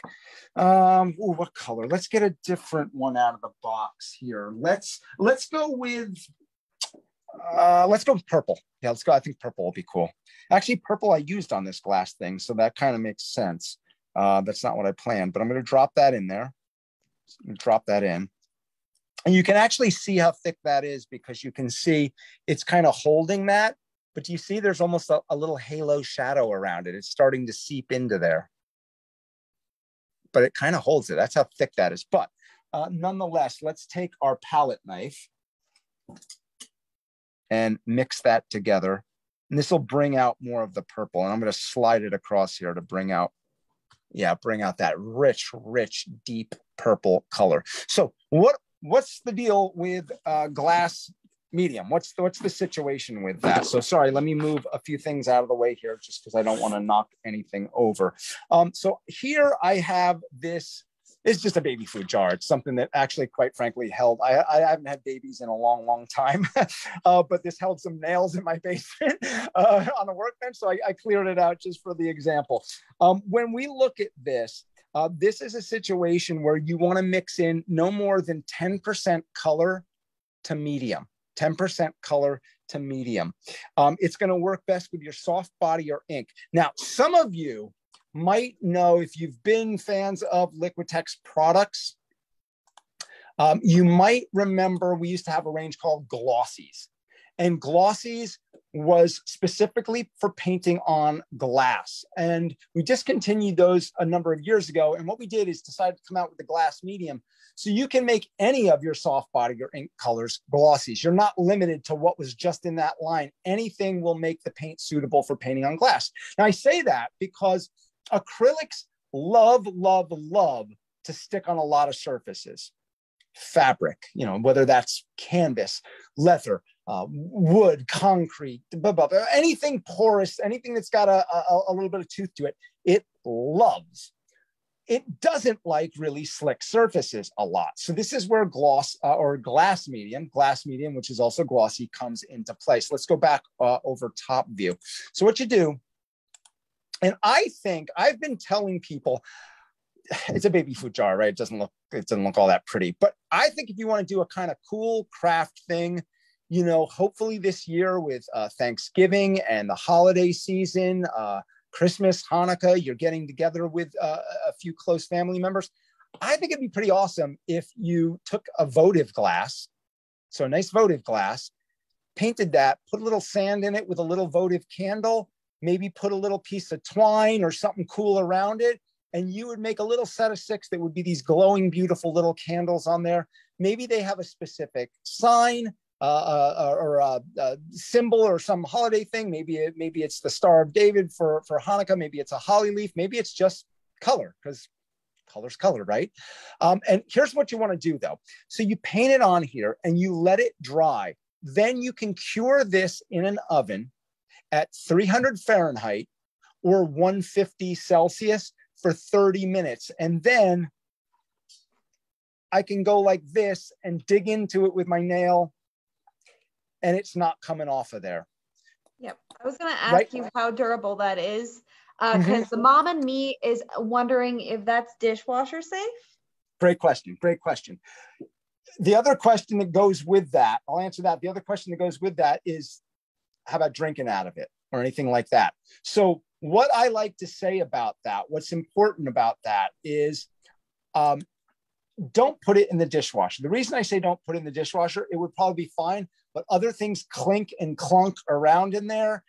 um, ooh, what color? Let's get a different one out of the box here. Let's let's go with, uh, let's go with purple. Yeah, let's go. I think purple will be cool. Actually, purple I used on this glass thing, so that kind of makes sense. Uh, that's not what I planned, but I'm going to drop that in there. Drop that in. And you can actually see how thick that is because you can see it's kind of holding that, but you see there's almost a, a little halo shadow around it. It's starting to seep into there, but it kind of holds it. That's how thick that is. But uh, nonetheless, let's take our palette knife and mix that together. And this will bring out more of the purple. And I'm going to slide it across here to bring out, yeah, bring out that rich, rich, deep purple color. So what? What's the deal with uh, glass medium? What's the, what's the situation with that? So sorry, let me move a few things out of the way here just because I don't want to knock anything over. Um, so here I have this, it's just a baby food jar. It's something that actually, quite frankly, held, I, I haven't had babies in a long, long time, uh, but this held some nails in my basement uh, on the workbench. So I, I cleared it out just for the example. Um, when we look at this, Uh, this is a situation where you want to mix in no more than ten percent color to medium, ten percent color to medium. Um, it's going to work best with your soft body or ink. Now, some of you might know if you've been fans of Liquitex products, um, you might remember we used to have a range called glossies. And glossies was specifically for painting on glass. And we discontinued those a number of years ago. And what we did is decide to come out with the glass medium. So you can make any of your soft body or ink colors glossies. You're not limited to what was just in that line. Anything will make the paint suitable for painting on glass. Now I say that because acrylics love, love, love to stick on a lot of surfaces. Fabric, you know, whether that's canvas, leather, Uh, wood, concrete, blah, blah, blah, anything porous, anything that's got a, a, a little bit of tooth to it, it loves. It doesn't like really slick surfaces a lot. So this is where gloss uh, or glass medium, glass medium, which is also glossy, comes into place. Let's go back uh, over top view. So what you do, and I think I've been telling people, it's a baby food jar, right? It doesn't look, it doesn't look all that pretty, but I think if you want to do a kind of cool craft thing, you know, hopefully this year with uh, Thanksgiving and the holiday season, uh, Christmas, Hanukkah, you're getting together with uh, a few close family members. I think it'd be pretty awesome if you took a votive glass, so a nice votive glass, painted that, put a little sand in it with a little votive candle, maybe put a little piece of twine or something cool around it, and you would make a little set of six that would be these glowing, beautiful little candles on there. Maybe they have a specific sign, Uh, uh, or a, a symbol or some holiday thing. Maybe it, maybe it's the Star of David for, for Hanukkah. Maybe it's a holly leaf. Maybe it's just color because color's color, right? Um, and here's what you want to do though. So you paint it on here and you let it dry. Then you can cure this in an oven at three hundred Fahrenheit or one fifty Celsius for thirty minutes. And then I can go like this and dig into it with my nail, and it's not coming off of there. Yep. I was going to ask right? you how durable that is, because uh, mm-hmm. the mom and me is wondering if that's dishwasher safe. Great question. Great question. The other question that goes with that, I'll answer that. The other question that goes with that is, how about drinking out of it or anything like that? So what I like to say about that, what's important about that is, um, don't put it in the dishwasher. The reason I say don't put it in the dishwasher, it would probably be fine, but other things clink and clunk around in there.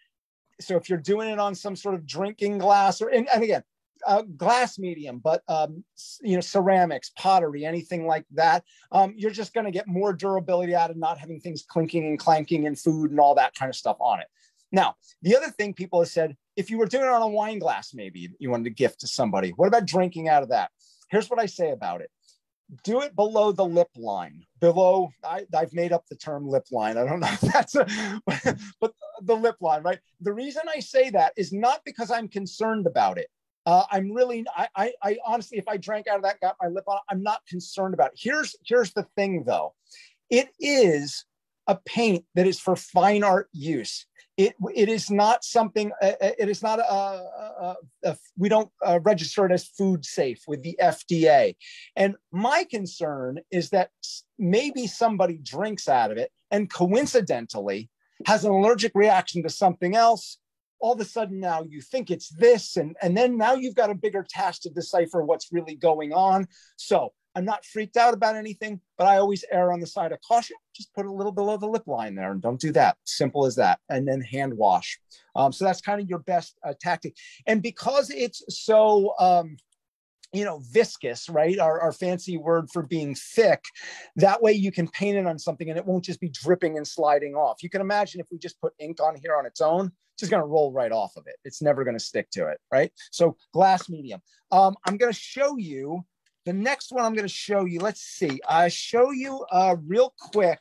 So if you're doing it on some sort of drinking glass or, and, and again, uh, glass medium, but um, you know, ceramics, pottery, anything like that, um, you're just going to get more durability out of not having things clinking and clanking and food and all that kind of stuff on it. Now, the other thing people have said, if you were doing it on a wine glass, maybe you wanted to gift to somebody, what about drinking out of that? Here's what I say about it. Do it below the lip line. Below, I, I've made up the term lip line. I don't know if that's a, but the lip line, right? The reason I say that is not because I'm concerned about it. Uh, I'm really, I, I, I honestly, if I drank out of that, got my lip on, I'm not concerned about it. Here's, here's the thing though. It is a paint that is for fine art use. It, it is not something, uh, it is not, a, a, a, a, we don't uh, register it as food safe with the F D A. And my concern is that maybe somebody drinks out of it and coincidentally has an allergic reaction to something else. All of a sudden now you think it's this, and, and then now you've got a bigger task to decipher what's really going on. So I'm not freaked out about anything, but I always err on the side of caution. Just put a little below the lip line there and don't do that. Simple as that. And then hand wash. Um, so that's kind of your best uh, tactic. And because it's so, um, you know, viscous, right? Our, our fancy word for being thick, that way you can paint it on something and it won't just be dripping and sliding off. You can imagine if we just put ink on here on its own, it's just going to roll right off of it. It's never going to stick to it, right? So glass medium. Um, I'm going to show you the next one I'm going to show you. Let's see. I show you uh, real quick.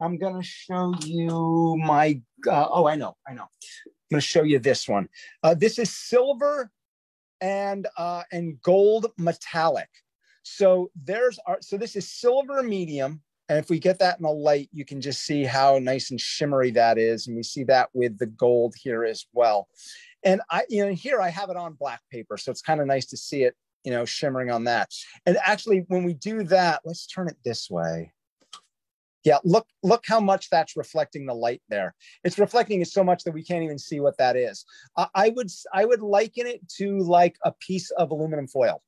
I'm going to show you my, uh, oh, I know, I know. I'm going to show you this one. Uh, this is silver and uh, and gold metallic. So there's our, so this is silver medium. And if we get that in the light, you can just see how nice and shimmery that is. And we see that with the gold here as well. And I, you know, here I have it on black paper. So it's kind of nice to see it, you know, shimmering on that. And actually, when we do that, let's turn it this way. Yeah, look, look how much that's reflecting the light there. It's reflecting it so much that we can't even see what that is. Uh, I would, I would liken it to like a piece of aluminum foil.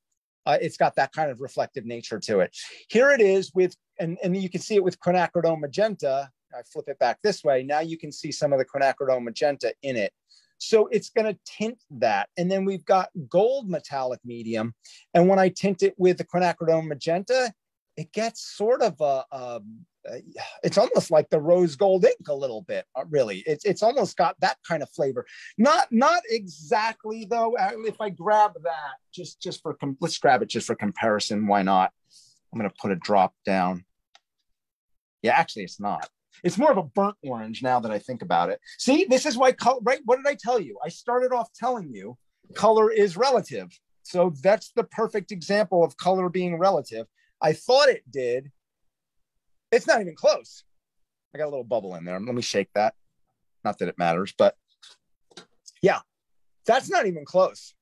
Uh, it's got that kind of reflective nature to it. Here it is with, and, and you can see it with quinacridone magenta. I flip it back this way. Now you can see some of the quinacridone magenta in it. So it's going to tint that. And then we've got gold metallic medium. And when I tint it with the quinacridone magenta, it gets sort of a, a, a it's almost like the rose gold ink a little bit, really. It's, it's almost got that kind of flavor. Not, not exactly though. If I grab that, just, just for, let's grab it just for comparison. Why not? I'm going to put a drop down. Yeah, actually it's not. It's more of a burnt orange now that I think about it. See, this is why color, right? What did I tell you? I started off telling you color is relative. So that's the perfect example of color being relative. I thought it did. It's not even close. I got a little bubble in there. Let me shake that. Not that it matters, but yeah, that's not even close.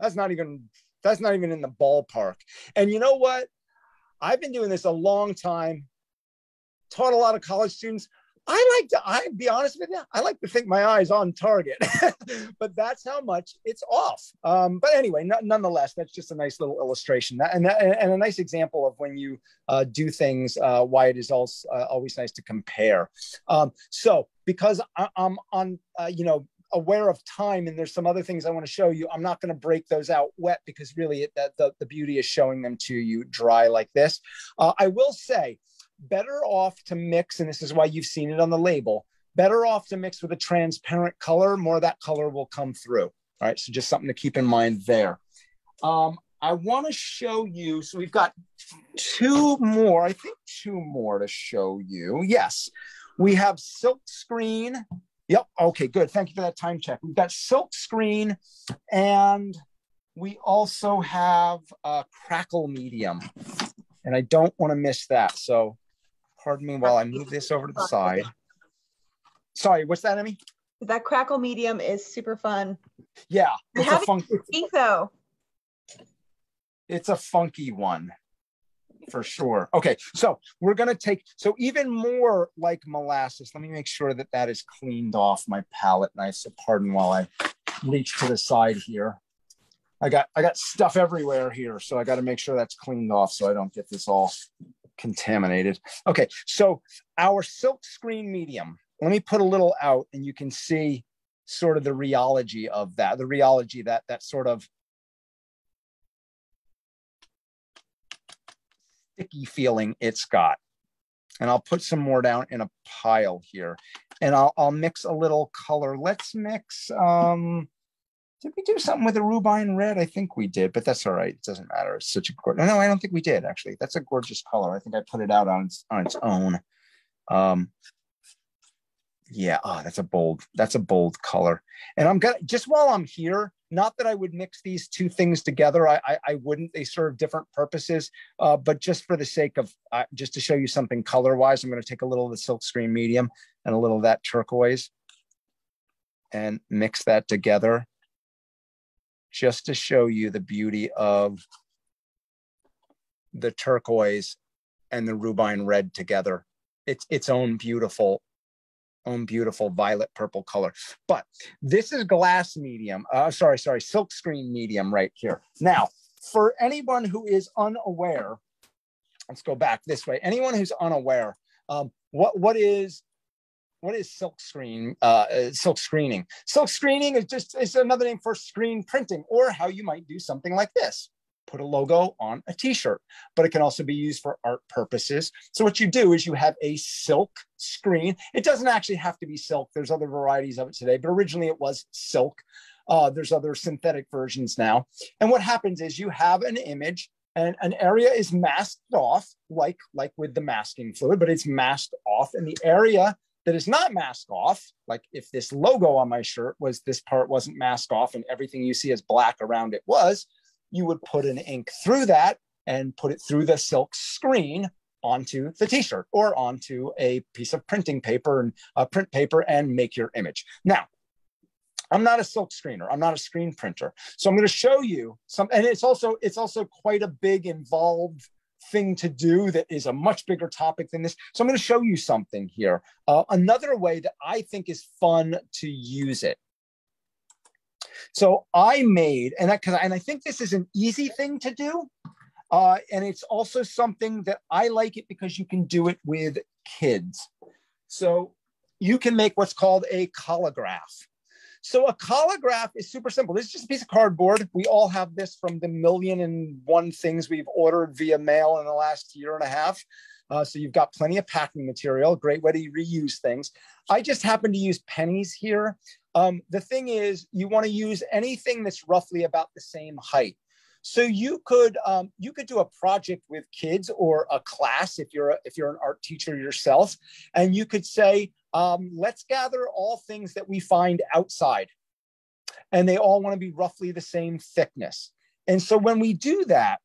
That's not even, that's not even in the ballpark. And you know what? I've been doing this a long time. Taught a lot of college students. I like to, I'd be honest with you, I like to think my eye's on target, but that's how much it's off. Um, but anyway, no, nonetheless, that's just a nice little illustration that, and, that, and a nice example of when you uh, do things, uh, why it is also, uh, always nice to compare. Um, so because I, I'm on, uh, you know, aware of time, and there's some other things I want to show you. I'm not going to break those out wet because really it, the, the, the beauty is showing them to you dry like this. Uh, I will say, better off to mix, and this is why you've seen it on the label, better off to mix with a transparent color, more of that color will come through. All right, so just something to keep in mind there. Um, I want to show you, so we've got two more, I think two more to show you. Yes, we have silk screen. Yep, okay, good. Thank you for that time check. We've got silk screen, and we also have a crackle medium. And I don't want to miss that, so pardon me while I move this over to the side. Sorry, what's that, Emmy? That crackle medium is super fun. Yeah, it's a funky ink though. It's a funky one for sure. Okay, so we're gonna take, so even more like molasses. Let me make sure that that is cleaned off my palette. And I said, pardon while I reach to the side here. I got I got stuff everywhere here, so I got to make sure that's cleaned off so I don't get this all contaminated. Okay, so our silk screen medium. Let me put a little out, and you can see sort of the rheology of that. The rheology that that sort of sticky feeling it's got. And I'll put some more down in a pile here, and I'll I'll mix a little color. Let's mix. Um, Did we do something with a Rubine Red? I think we did, but that's all right. It doesn't matter. It's such a gorgeous. No, I don't think we did, actually. That's a gorgeous color. I think I put it out on its, on its own. Um, yeah, oh, that's a bold, that's a bold color. And I'm gonna, just while I'm here, not that I would mix these two things together. I, I, I wouldn't. They serve different purposes. Uh, but just for the sake of, uh, just to show you something color-wise, I'm going to take a little of the silk screen medium and a little of that turquoise and mix that together, just to show you the beauty of the turquoise and the Rubine Red together. It's its own beautiful, own beautiful violet purple color. But this is glass medium, uh, sorry, sorry, silk screen medium right here. Now, for anyone who is unaware, let's go back this way. Anyone who's unaware, um, what, what is What is silk screen? Uh, silk screening. Silk screening is just it's another name for screen printing, or how you might do something like this. Put a logo on a t-shirt, but it can also be used for art purposes. So what you do is you have a silk screen. It doesn't actually have to be silk. There's other varieties of it today, but originally it was silk. Uh, there's other synthetic versions now. And what happens is you have an image, and an area is masked off, like, like with the masking fluid, but it's masked off, and the area that is not masked off, like if this logo on my shirt was, this part wasn't masked off and everything you see is black around it was, you would put an ink through that and put it through the silk screen onto the t-shirt or onto a piece of printing paper and uh, print paper and make your image. Now, I'm not a silk screener. I'm not a screen printer. So I'm going to show you some, and it's also, it's also quite a big involved thing to do that is a much bigger topic than this. So I'm going to show you something here. Uh, another way that I think is fun to use it. So I made, and I, and I think this is an easy thing to do. Uh, and it's also something that I like it because you can do it with kids. So you can make what's called a collagraph. So a collagraph is super simple. This is just a piece of cardboard. We all have this from the million and one things we've ordered via mail in the last year and a half. Uh, so you've got plenty of packing material, great way to reuse things. I just happen to use pennies here. Um, the thing is, you want to use anything that's roughly about the same height. So you could um, you could do a project with kids or a class if you're a, if you're an art teacher yourself, and you could say, um, let's gather all things that we find outside, and they all want to be roughly the same thickness. And so when we do that,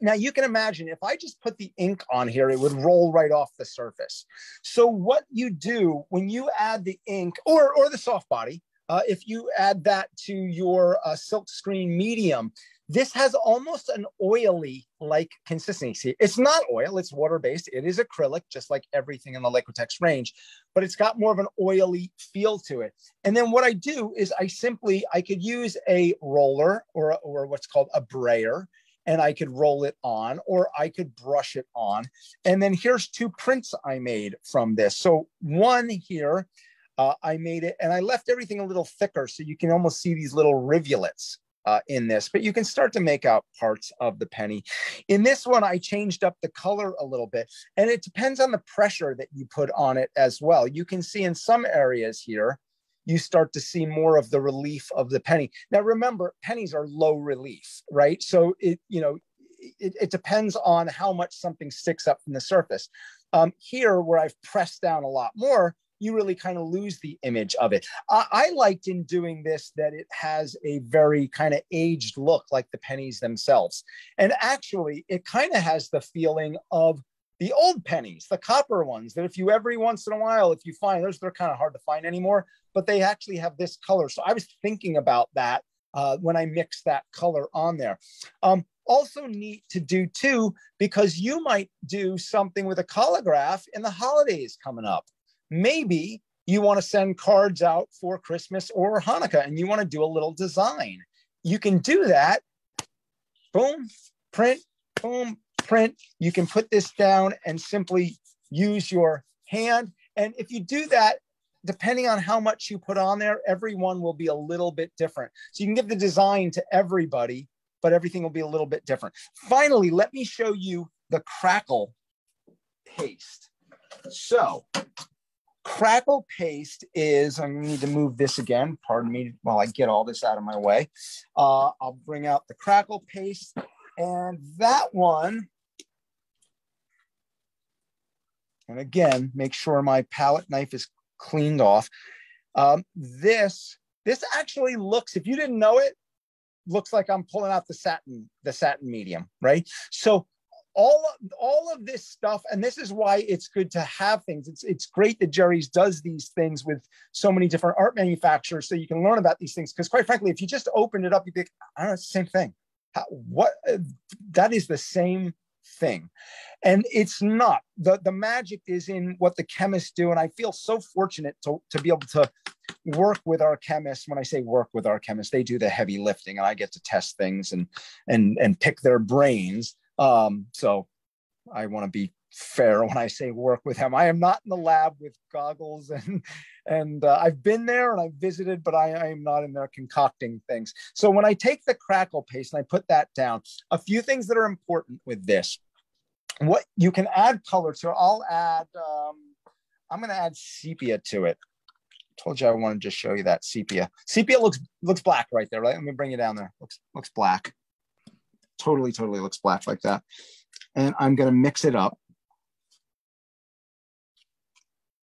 now you can imagine if I just put the ink on here, it would roll right off the surface. So what you do when you add the ink or or the soft body, uh, if you add that to your uh, silk screen medium. This has almost an oily-like consistency. It's not oil, it's water-based. It is acrylic, just like everything in the Liquitex range, but it's got more of an oily feel to it. And then what I do is I simply, I could use a roller or, or what's called a brayer, and I could roll it on, or I could brush it on. And then here's two prints I made from this. So one here, uh, I made it, and I left everything a little thicker, so you can almost see these little rivulets Uh, in this, but you can start to make out parts of the penny. In this one, I changed up the color a little bit, and it depends on the pressure that you put on it as well. You can see in some areas here, you start to see more of the relief of the penny. Now, remember, pennies are low relief, right? So it, you know, it, it depends on how much something sticks up from the surface. Um, here, where I've pressed down a lot more, you really kind of lose the image of it. I, I liked in doing this that it has a very kind of aged look like the pennies themselves. And actually, it kind of has the feeling of the old pennies, the copper ones that if you every once in a while, if you find those, they're kind of hard to find anymore, but they actually have this color. So I was thinking about that uh, when I mixed that color on there. Um, also neat to do too, because you might do something with a colograph in the holidays coming up. Maybe you want to send cards out for Christmas or Hanukkah and you want to do a little design. You can do that. Boom, print, boom, print. You can put this down and simply use your hand. And if you do that, depending on how much you put on there, everyone will be a little bit different. So you can give the design to everybody, but everything will be a little bit different. Finally, let me show you the crackle paste. So crackle paste is, I need to move this again, pardon me while I get all this out of my way. Uh, I'll bring out the crackle paste, and that one, and again, make sure my palette knife is cleaned off. Um, this, this actually looks, if you didn't know it, looks like I'm pulling out the satin, the satin medium, right? So All, all of this stuff, and this is why it's good to have things. It's, it's great that Jerry's does these things with so many different art manufacturers so you can learn about these things. Because quite frankly, if you just opened it up, you'd be like, I don't know, it's the same thing. How, what? That is the same thing. And it's not. The, the magic is in what the chemists do. And I feel so fortunate to, to be able to work with our chemists. When I say work with our chemists, they do the heavy lifting and I get to test things and, and, and pick their brains. Um, so I want to be fair when I say work with him. I am not in the lab with goggles and, and uh, I've been there and I've visited, but I, I am not in there concocting things. So when I take the crackle paste and I put that down, a few things that are important with this, what you can add color to, I'll add, um, I'm going to add sepia to it. Told you I wanted to show you that sepia. Sepia looks, looks black right there, right? Let me bring it down there. Looks, looks black. Totally, totally looks black like that. And I'm going to mix it up.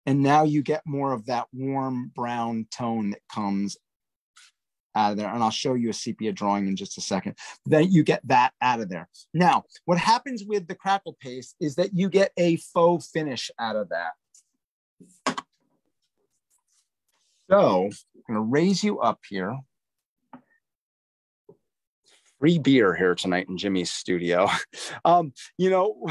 And now you get more of that warm brown tone that comes out of there. And I'll show you a sepia drawing in just a second. Then you get that out of there. Now, what happens with the crackle paste is that you get a faux finish out of that. So I'm going to raise you up here. Free beer here tonight in Jimmy's studio. Um, you know,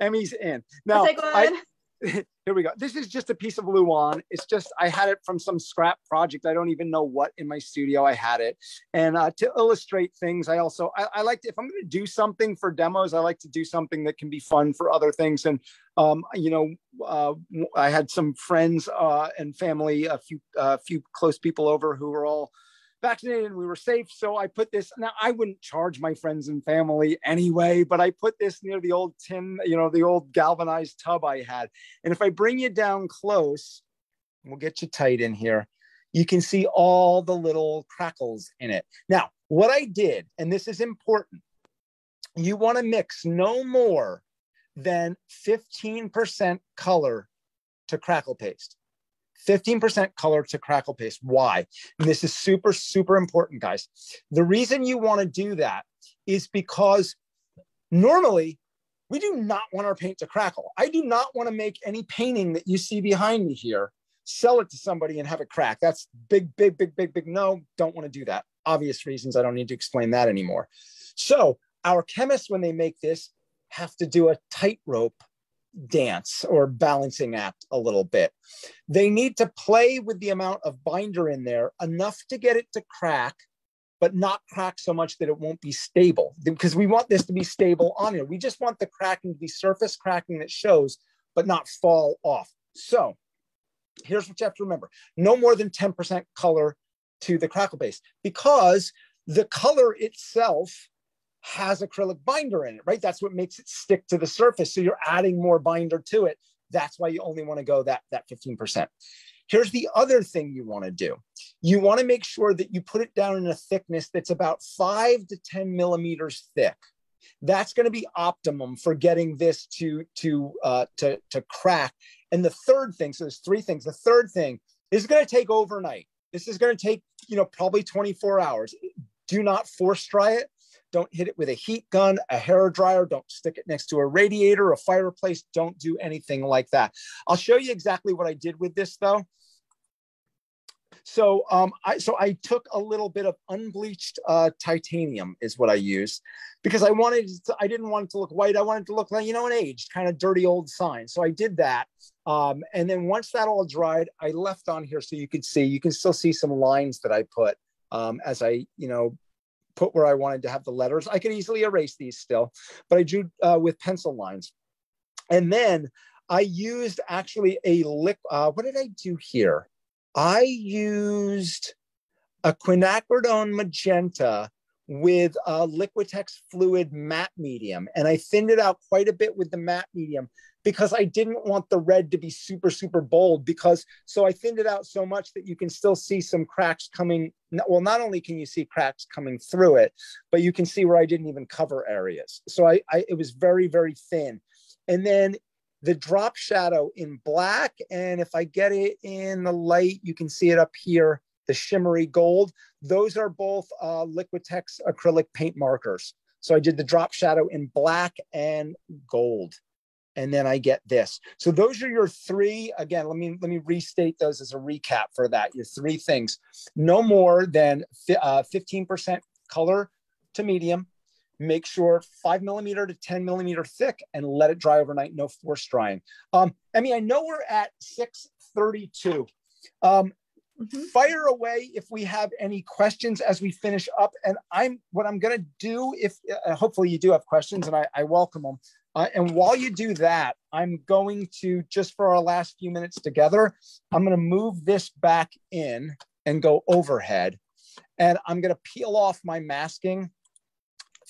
Emmy's in. Now, I, here we go. This is just a piece of Luan. It's just, I had it from some scrap project. I don't even know what in my studio I had it. And uh, to illustrate things, I also, I, I like to, if I'm going to do something for demos, I like to do something that can be fun for other things. And, um, you know, uh, I had some friends uh, and family, a few, uh, few close people over who were all vaccinated and we were safe. So I put this, now I wouldn't charge my friends and family anyway, but I put this near the old tin, you know, the old galvanized tub I had. And if I bring you down close, we'll get you tight in here. You can see all the little crackles in it. Now, what I did, and this is important, you want to mix no more than fifteen percent color to crackle paste. fifteen percent color to crackle paste. Why? And this is super, super important, guys. The reason you want to do that is because normally we do not want our paint to crackle. I do not want to make any painting that you see behind me here, sell it to somebody and have it crack. That's big, big, big, big, big. No, don't want to do that. Obvious reasons. I don't need to explain that anymore. So our chemists, when they make this, have to do a tightrope dance or balancing act a little bit. They need to play with the amount of binder in there enough to get it to crack, but not crack so much that it won't be stable, because we want this to be stable on here. We just want the cracking to be surface cracking that shows, but not fall off. So here's what you have to remember. No more than ten percent color to the crackle base, because the color itself has acrylic binder in it, right? That's what makes it stick to the surface. So you're adding more binder to it. That's why you only want to go that, that fifteen percent. Here's the other thing you want to do. You want to make sure that you put it down in a thickness that's about five to ten millimeters thick. That's going to be optimum for getting this to, to, uh, to, to crack. And the third thing, so there's three things. The third thing is going to take overnight. This is going to take, you know, probably twenty-four hours. Do not force dry it. Don't hit it with a heat gun, a hairdryer. Don't stick it next to a radiator, a fireplace. Don't do anything like that. I'll show you exactly what I did with this though. So, um, I, so I took a little bit of unbleached uh, titanium is what I used because I wanted to, I didn't want it to look white. I wanted it to look like, you know, an aged kind of dirty old sign. So I did that. Um, and then once that all dried, I left on here so you could see, you can still see some lines that I put um, as I, you know, put where I wanted to have the letters. I could easily erase these still, but I drew uh, with pencil lines. And then I used actually a liquid, uh, what did I do here? I used a quinacridone magenta with a Liquitex fluid matte medium. And I thinned it out quite a bit with the matte medium because I didn't want the red to be super, super bold because, so I thinned it out so much that you can still see some cracks coming. Well, not only can you see cracks coming through it, but you can see where I didn't even cover areas. So I, I it was very, very thin. And then the drop shadow in black, and if I get it in the light, you can see it up here, the shimmery gold. Those are both uh, Liquitex acrylic paint markers. So I did the drop shadow in black and gold, and then I get this. So those are your three. Again, let me let me restate those as a recap for that. Your three things: no more than uh, fifteen percent color to medium. Make sure five millimeter to ten millimeter thick and let it dry overnight, no force drying. Um, I mean, I know we're at six thirty-two. Um, mm-hmm. Fire away if we have any questions as we finish up. And I'm what I'm gonna do, if uh, hopefully you do have questions and I, I welcome them. Uh, and while you do that, I'm going to, just for our last few minutes together, I'm gonna move this back in and go overhead. And I'm gonna peel off my masking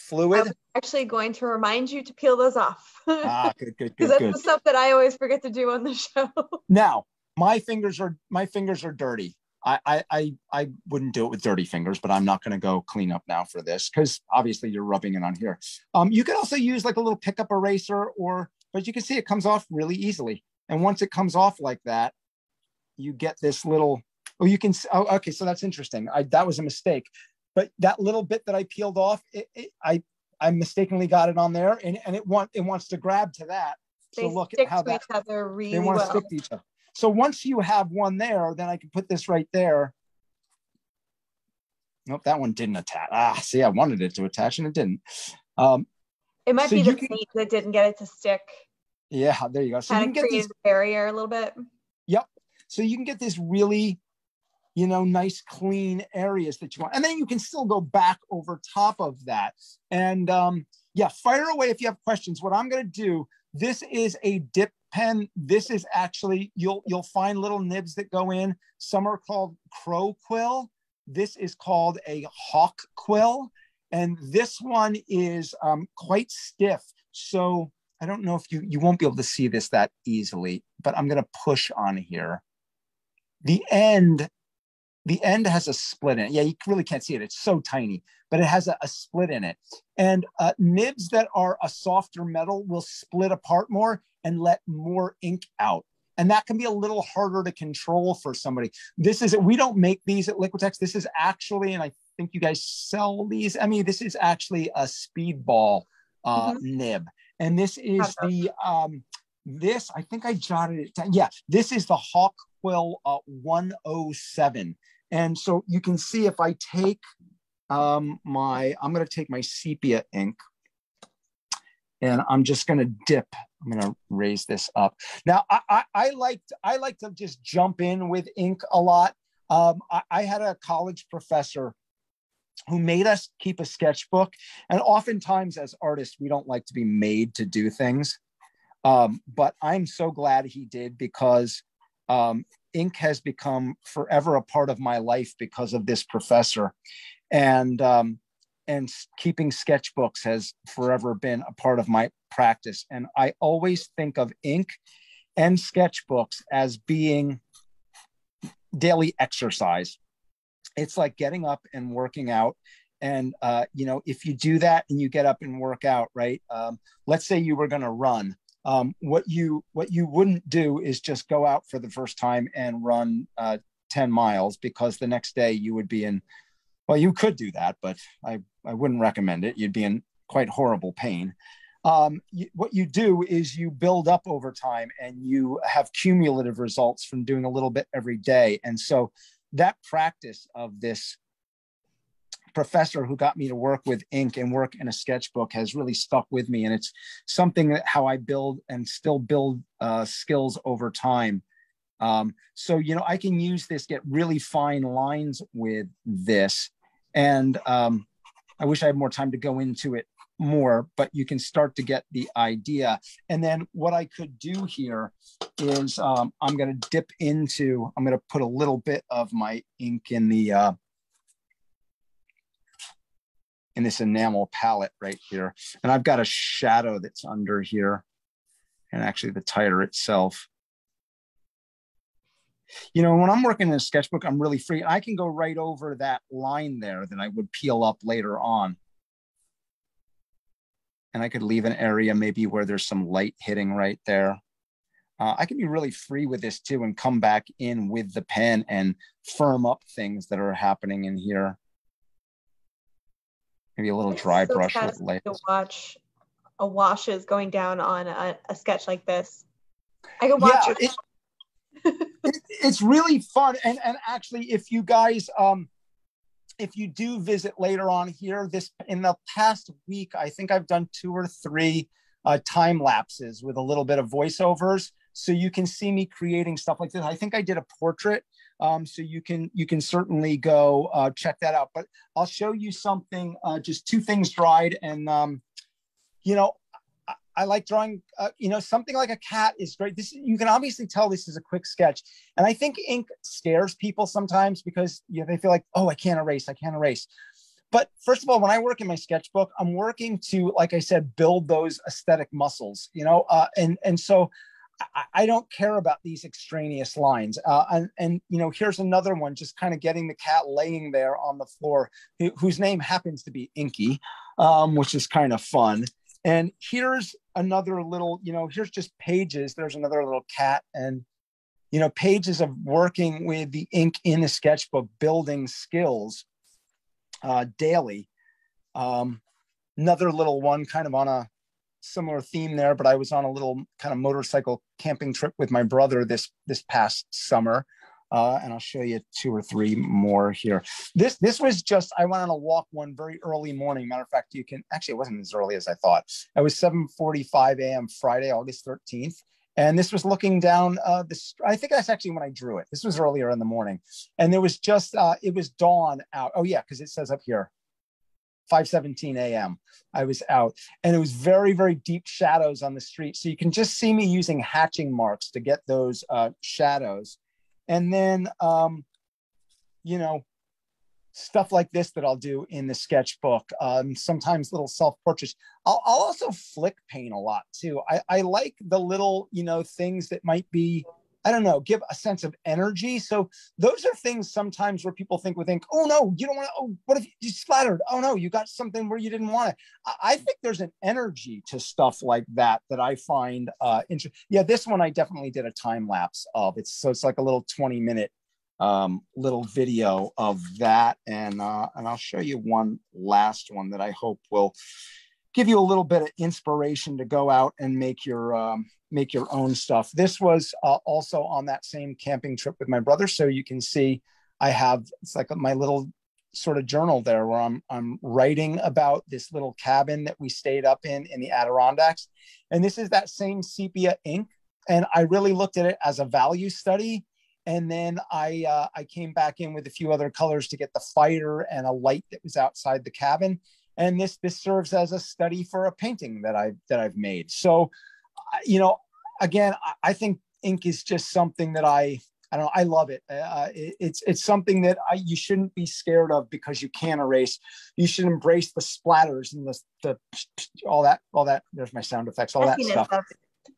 fluid. I'm actually going to remind you to peel those off. Ah, good, good, good. Because that's good. The stuff that I always forget to do on the show. Now, my fingers are my fingers are dirty. I I I, I wouldn't do it with dirty fingers, but I'm not going to go clean up now for this because obviously you're rubbing it on here. Um, you can also use like a little pickup eraser, or but you can see it comes off really easily. And once it comes off like that, you get this little. Oh, you can. Oh, okay. So that's interesting. I, that was a mistake. But that little bit that I peeled off, it, it, I I mistakenly got it on there, and, and it want it wants to grab to that. So they look at how that, really they want well. to stick to each other. So once you have one there, then I can put this right there. Nope, that one didn't attach. Ah, see, I wanted it to attach and it didn't. Um, it might so be the can, paint that didn't get it to stick. Yeah, there you go. So kind you can of get this barrier a little bit. Yep. So you can get this really, you know, nice clean areas that you want. And then you can still go back over top of that. And um, yeah, fire away if you have questions. What I'm gonna do, this is a dip pen. This is actually, you'll, you'll find little nibs that go in. Some are called crow quill. This is called a hawk quill. And this one is um, quite stiff. So I don't know if you, you won't be able to see this that easily, but I'm gonna push on here. The end, The end has a split in it. Yeah, you really can't see it. It's so tiny, but it has a, a split in it. And uh, nibs that are a softer metal will split apart more and let more ink out. And that can be a little harder to control for somebody. This is, we don't make these at Liquitex. This is actually, and I think you guys sell these. I mean, this is actually a Speedball uh, mm-hmm. nib. And this is uh-huh. the, um, this, I think I jotted it down. Yeah, this is the Hawk Quill uh, one oh seven. And so you can see if I take um, my, I'm going to take my sepia ink and I'm just going to dip. I'm going to raise this up. Now I, I, I like to, I like to just jump in with ink a lot. Um, I, I had a college professor who made us keep a sketchbook, and oftentimes as artists, we don't like to be made to do things. Um, but I'm so glad he did, because um, ink has become forever a part of my life because of this professor, and um, and keeping sketchbooks has forever been a part of my practice. And I always think of ink and sketchbooks as being daily exercise. It's like getting up and working out. And uh, you know, if you do that and you get up and work out, right? Um, let's say you were going to run. Um, what you what you wouldn't do is just go out for the first time and run uh, ten miles, because the next day you would be in, well, you could do that, but I I wouldn't recommend it. You'd be in quite horrible pain. Um, you, what you do is you build up over time and you have cumulative results from doing a little bit every day. And so that practice of this professor who got me to work with ink and work in a sketchbook has really stuck with me. And it's something that how I build and still build uh, skills over time. Um, so, you know, I can use this, get really fine lines with this. And um, I wish I had more time to go into it more, but you can start to get the idea. And then what I could do here is um, I'm going to dip into, I'm going to put a little bit of my ink in the, uh, in this enamel palette right here. And I've got a shadow that's under here and actually the titer itself. You know, when I'm working in a sketchbook, I'm really free. I can go right over that line there that I would peel up later on. And I could leave an area maybe where there's some light hitting right there. Uh, I can be really free with this too and come back in with the pen and firm up things that are happening in here. Maybe a little dry so brush with light. To watch a washes going down on a, a sketch like this. I could watch yeah, it. it, it's really fun. And, and actually, if you guys, um, if you do visit later on here, this in the past week, I think I've done two or three uh, time lapses with a little bit of voiceovers. So you can see me creating stuff like this. I think I did a portrait. Um, so you can, you can certainly go uh, check that out. But I'll show you something, uh, just two things dried. And, um, you know, I like drawing, uh, you know, something like a cat is great. This, you can obviously tell this is a quick sketch. And I think ink scares people sometimes because you know, they feel like, oh, I can't erase, I can't erase. But first of all, when I work in my sketchbook, I'm working to, like I said, build those aesthetic muscles, you know? Uh, and, and so I, I don't care about these extraneous lines. Uh, and, and, you know, here's another one, just kind of getting the cat laying there on the floor, who, whose name happens to be Inky, um, which is kind of fun. And here's another little, you know, here's just pages. There's another little cat and, you know, pages of working with the ink in a sketchbook, building skills uh, daily. Um, another little one kind of on a similar theme there, but I was on a little kind of motorcycle camping trip with my brother this, this past summer. Uh, and I'll show you two or three more here. This this was just, I went on a walk one very early morning. Matter of fact, you can, actually it wasn't as early as I thought. It was seven forty-five a m Friday, August thirteenth. And this was looking down, uh, this, I think that's actually when I drew it. This was earlier in the morning. And there was just, uh, it was dawn out. Oh yeah, because it says up here, five seventeen a m I was out. And it was very, very deep shadows on the street. So you can just see me using hatching marks to get those uh, shadows. And then, um, you know, stuff like this that I'll do in the sketchbook, um, sometimes little self-portraits. I'll, I'll also flick paint a lot too. I, I like the little, you know, things that might be, I don't know, give a sense of energy. So those are things sometimes where people think, we think, oh no, you don't want to, oh, what if you splattered? Oh no, you got something where you didn't want it. I, I think there's an energy to stuff like that that I find uh, interesting. Yeah, this one I definitely did a time lapse of. It's, so it's like a little twenty minute um, little video of that. And, uh, and I'll show you one last one that I hope will give you a little bit of inspiration to go out and make your, um, make your own stuff. This was uh, also on that same camping trip with my brother. So you can see I have, it's like my little sort of journal there where I'm, I'm writing about this little cabin that we stayed up in, in the Adirondacks. And this is that same sepia ink. And I really looked at it as a value study. And then I, uh, I came back in with a few other colors to get the fire and a light that was outside the cabin. And this, this serves as a study for a painting that I've, that I've made. So, you know, again, I think ink is just something that I, I don't know, I love it. Uh, it it's it's something that I, you shouldn't be scared of because you can't erase. You should embrace the splatters and the, the all that, all that, there's my sound effects, all that stuff.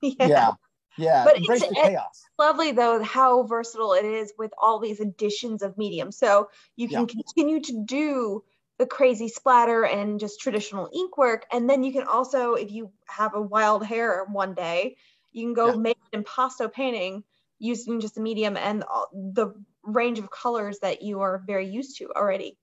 Yeah. yeah, yeah, but embrace it's, the chaos. It's lovely though, how versatile it is with all these additions of medium. So you can yeah. continue to do the crazy splatter and just traditional ink work. And then you can also, if you have a wild hair one day, you can go yeah. make an impasto painting using just a medium and the range of colors that you are very used to already.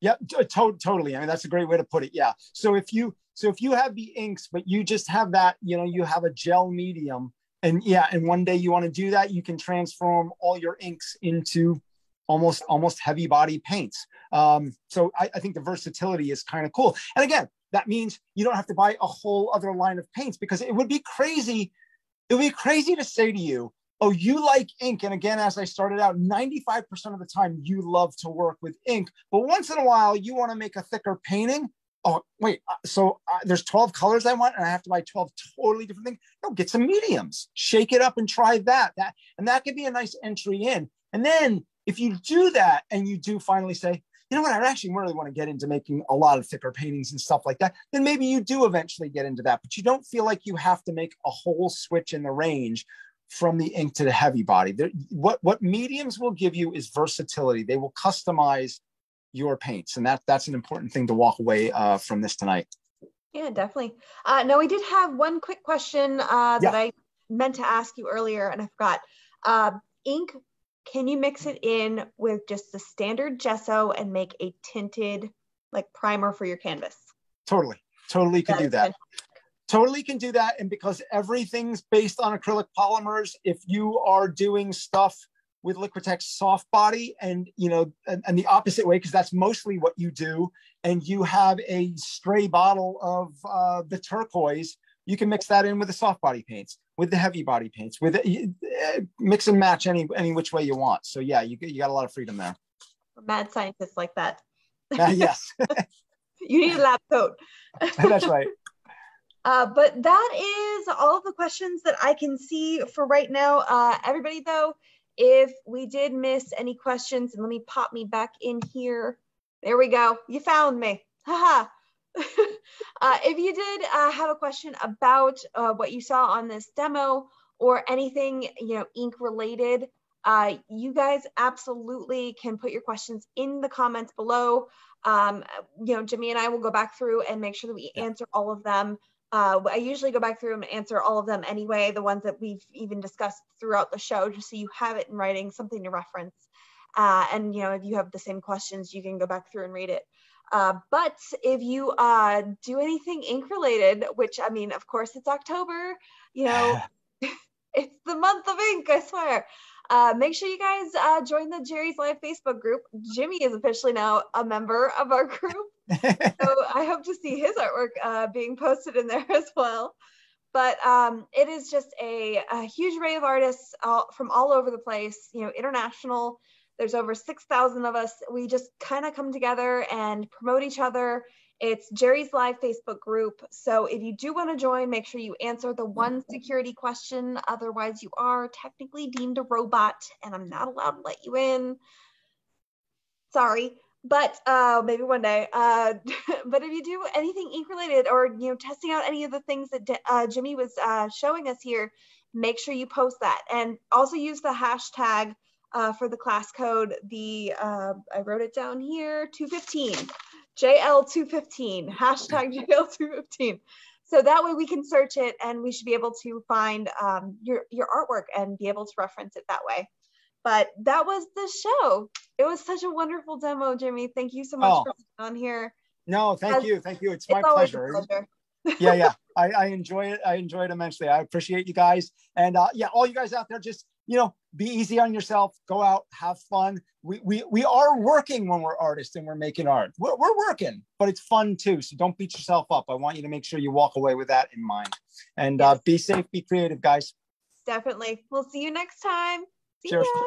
Yeah, to totally. I mean, that's a great way to put it. Yeah. So if you, so if you have the inks, but you just have that, you know, you have a gel medium, and yeah, and one day you want to do that, you can transform all your inks into almost, almost heavy body paints. Um, so I, I think the versatility is kind of cool. And again, that means you don't have to buy a whole other line of paints, because it would be crazy. It would be crazy to say to you, oh, you like ink. And again, as I started out, ninety-five percent of the time you love to work with ink, but once in a while you want to make a thicker painting. Oh, wait, so uh, there's twelve colors I want, and I have to buy twelve totally different things. No, get some mediums, shake it up and try that. That, and that could be a nice entry in. And then if you do that and you do finally say, you know what, I actually really want to get into making a lot of thicker paintings and stuff like that, then maybe you do eventually get into that, but you don't feel like you have to make a whole switch in the range from the ink to the heavy body. There, what, what mediums will give you is versatility. They will customize your paints. And that, that's an important thing to walk away uh, from this tonight. Yeah, definitely. Uh, now, we did have one quick question uh, that yeah. I meant to ask you earlier, and I forgot. Uh, ink, can you mix it in with just the standard gesso and make a tinted like primer for your canvas? Totally, totally could do that. Totally can do that. And because everything's based on acrylic polymers, if you are doing stuff with Liquitex soft body and, you know, and, and the opposite way, because that's mostly what you do, and you have a stray bottle of uh, the turquoise, you can mix that in with the soft body paints, with the heavy body paints, with uh, mix and match any, any which way you want. So yeah, you, you got a lot of freedom there. Mad scientists like that. Uh, yes. You need a lab coat. That's right. Uh, but that is all of the questions that I can see for right now. Uh, everybody though, if we did miss any questions, and let me pop me back in here. There we go. You found me. Haha. uh, if you did uh, have a question about uh, what you saw on this demo or anything, you know, ink related, uh, you guys absolutely can put your questions in the comments below. Um, you know, Jimmy and I will go back through and make sure that we answer all of them. Uh, I usually go back through and answer all of them anyway, the ones that we've even discussed throughout the show, just so you have it in writing, something to reference. Uh, and, you know, if you have the same questions, you can go back through and read it. Uh, but if you uh, do anything ink related, which, I mean, of course, it's October, you know, it's the month of ink, I swear. Uh, make sure you guys uh, join the Jerry's Live Facebook group. Jimmy is officially now a member of our group. So I hope to see his artwork uh, being posted in there as well. But um, it is just a, a huge array of artists all, from all over the place, you know, international. There's over six thousand of us. We just kind of come together and promote each other. It's Jerry's Live Facebook group. So if you do want to join, make sure you answer the one security question. Otherwise, you are technically deemed a robot, and I'm not allowed to let you in. Sorry. But uh, maybe one day. Uh, but if you do anything ink related, or you know, testing out any of the things that uh, Jimmy was uh, showing us here, make sure you post that, and also use the hashtag uh, for the class code. The uh, I wrote it down here: two fifteen, J L two fifteen, hashtag J L two fifteen. So that way we can search it, and we should be able to find um, your your artwork and be able to reference it that way. But that was the show. It was such a wonderful demo, Jimmy. Thank you so much oh. for being on here. No, thank As, you. Thank you. It's, it's my pleasure. pleasure. Yeah, yeah. I, I enjoy it. I enjoy it immensely. I appreciate you guys. And uh, yeah, all you guys out there, just, you know, be easy on yourself. Go out, have fun. We, we, we are working when we're artists and we're making art. We're, we're working, but it's fun too. So don't beat yourself up. I want you to make sure you walk away with that in mind. And yes. uh, be safe, be creative, guys. Definitely. We'll see you next time. See Cheers. ya.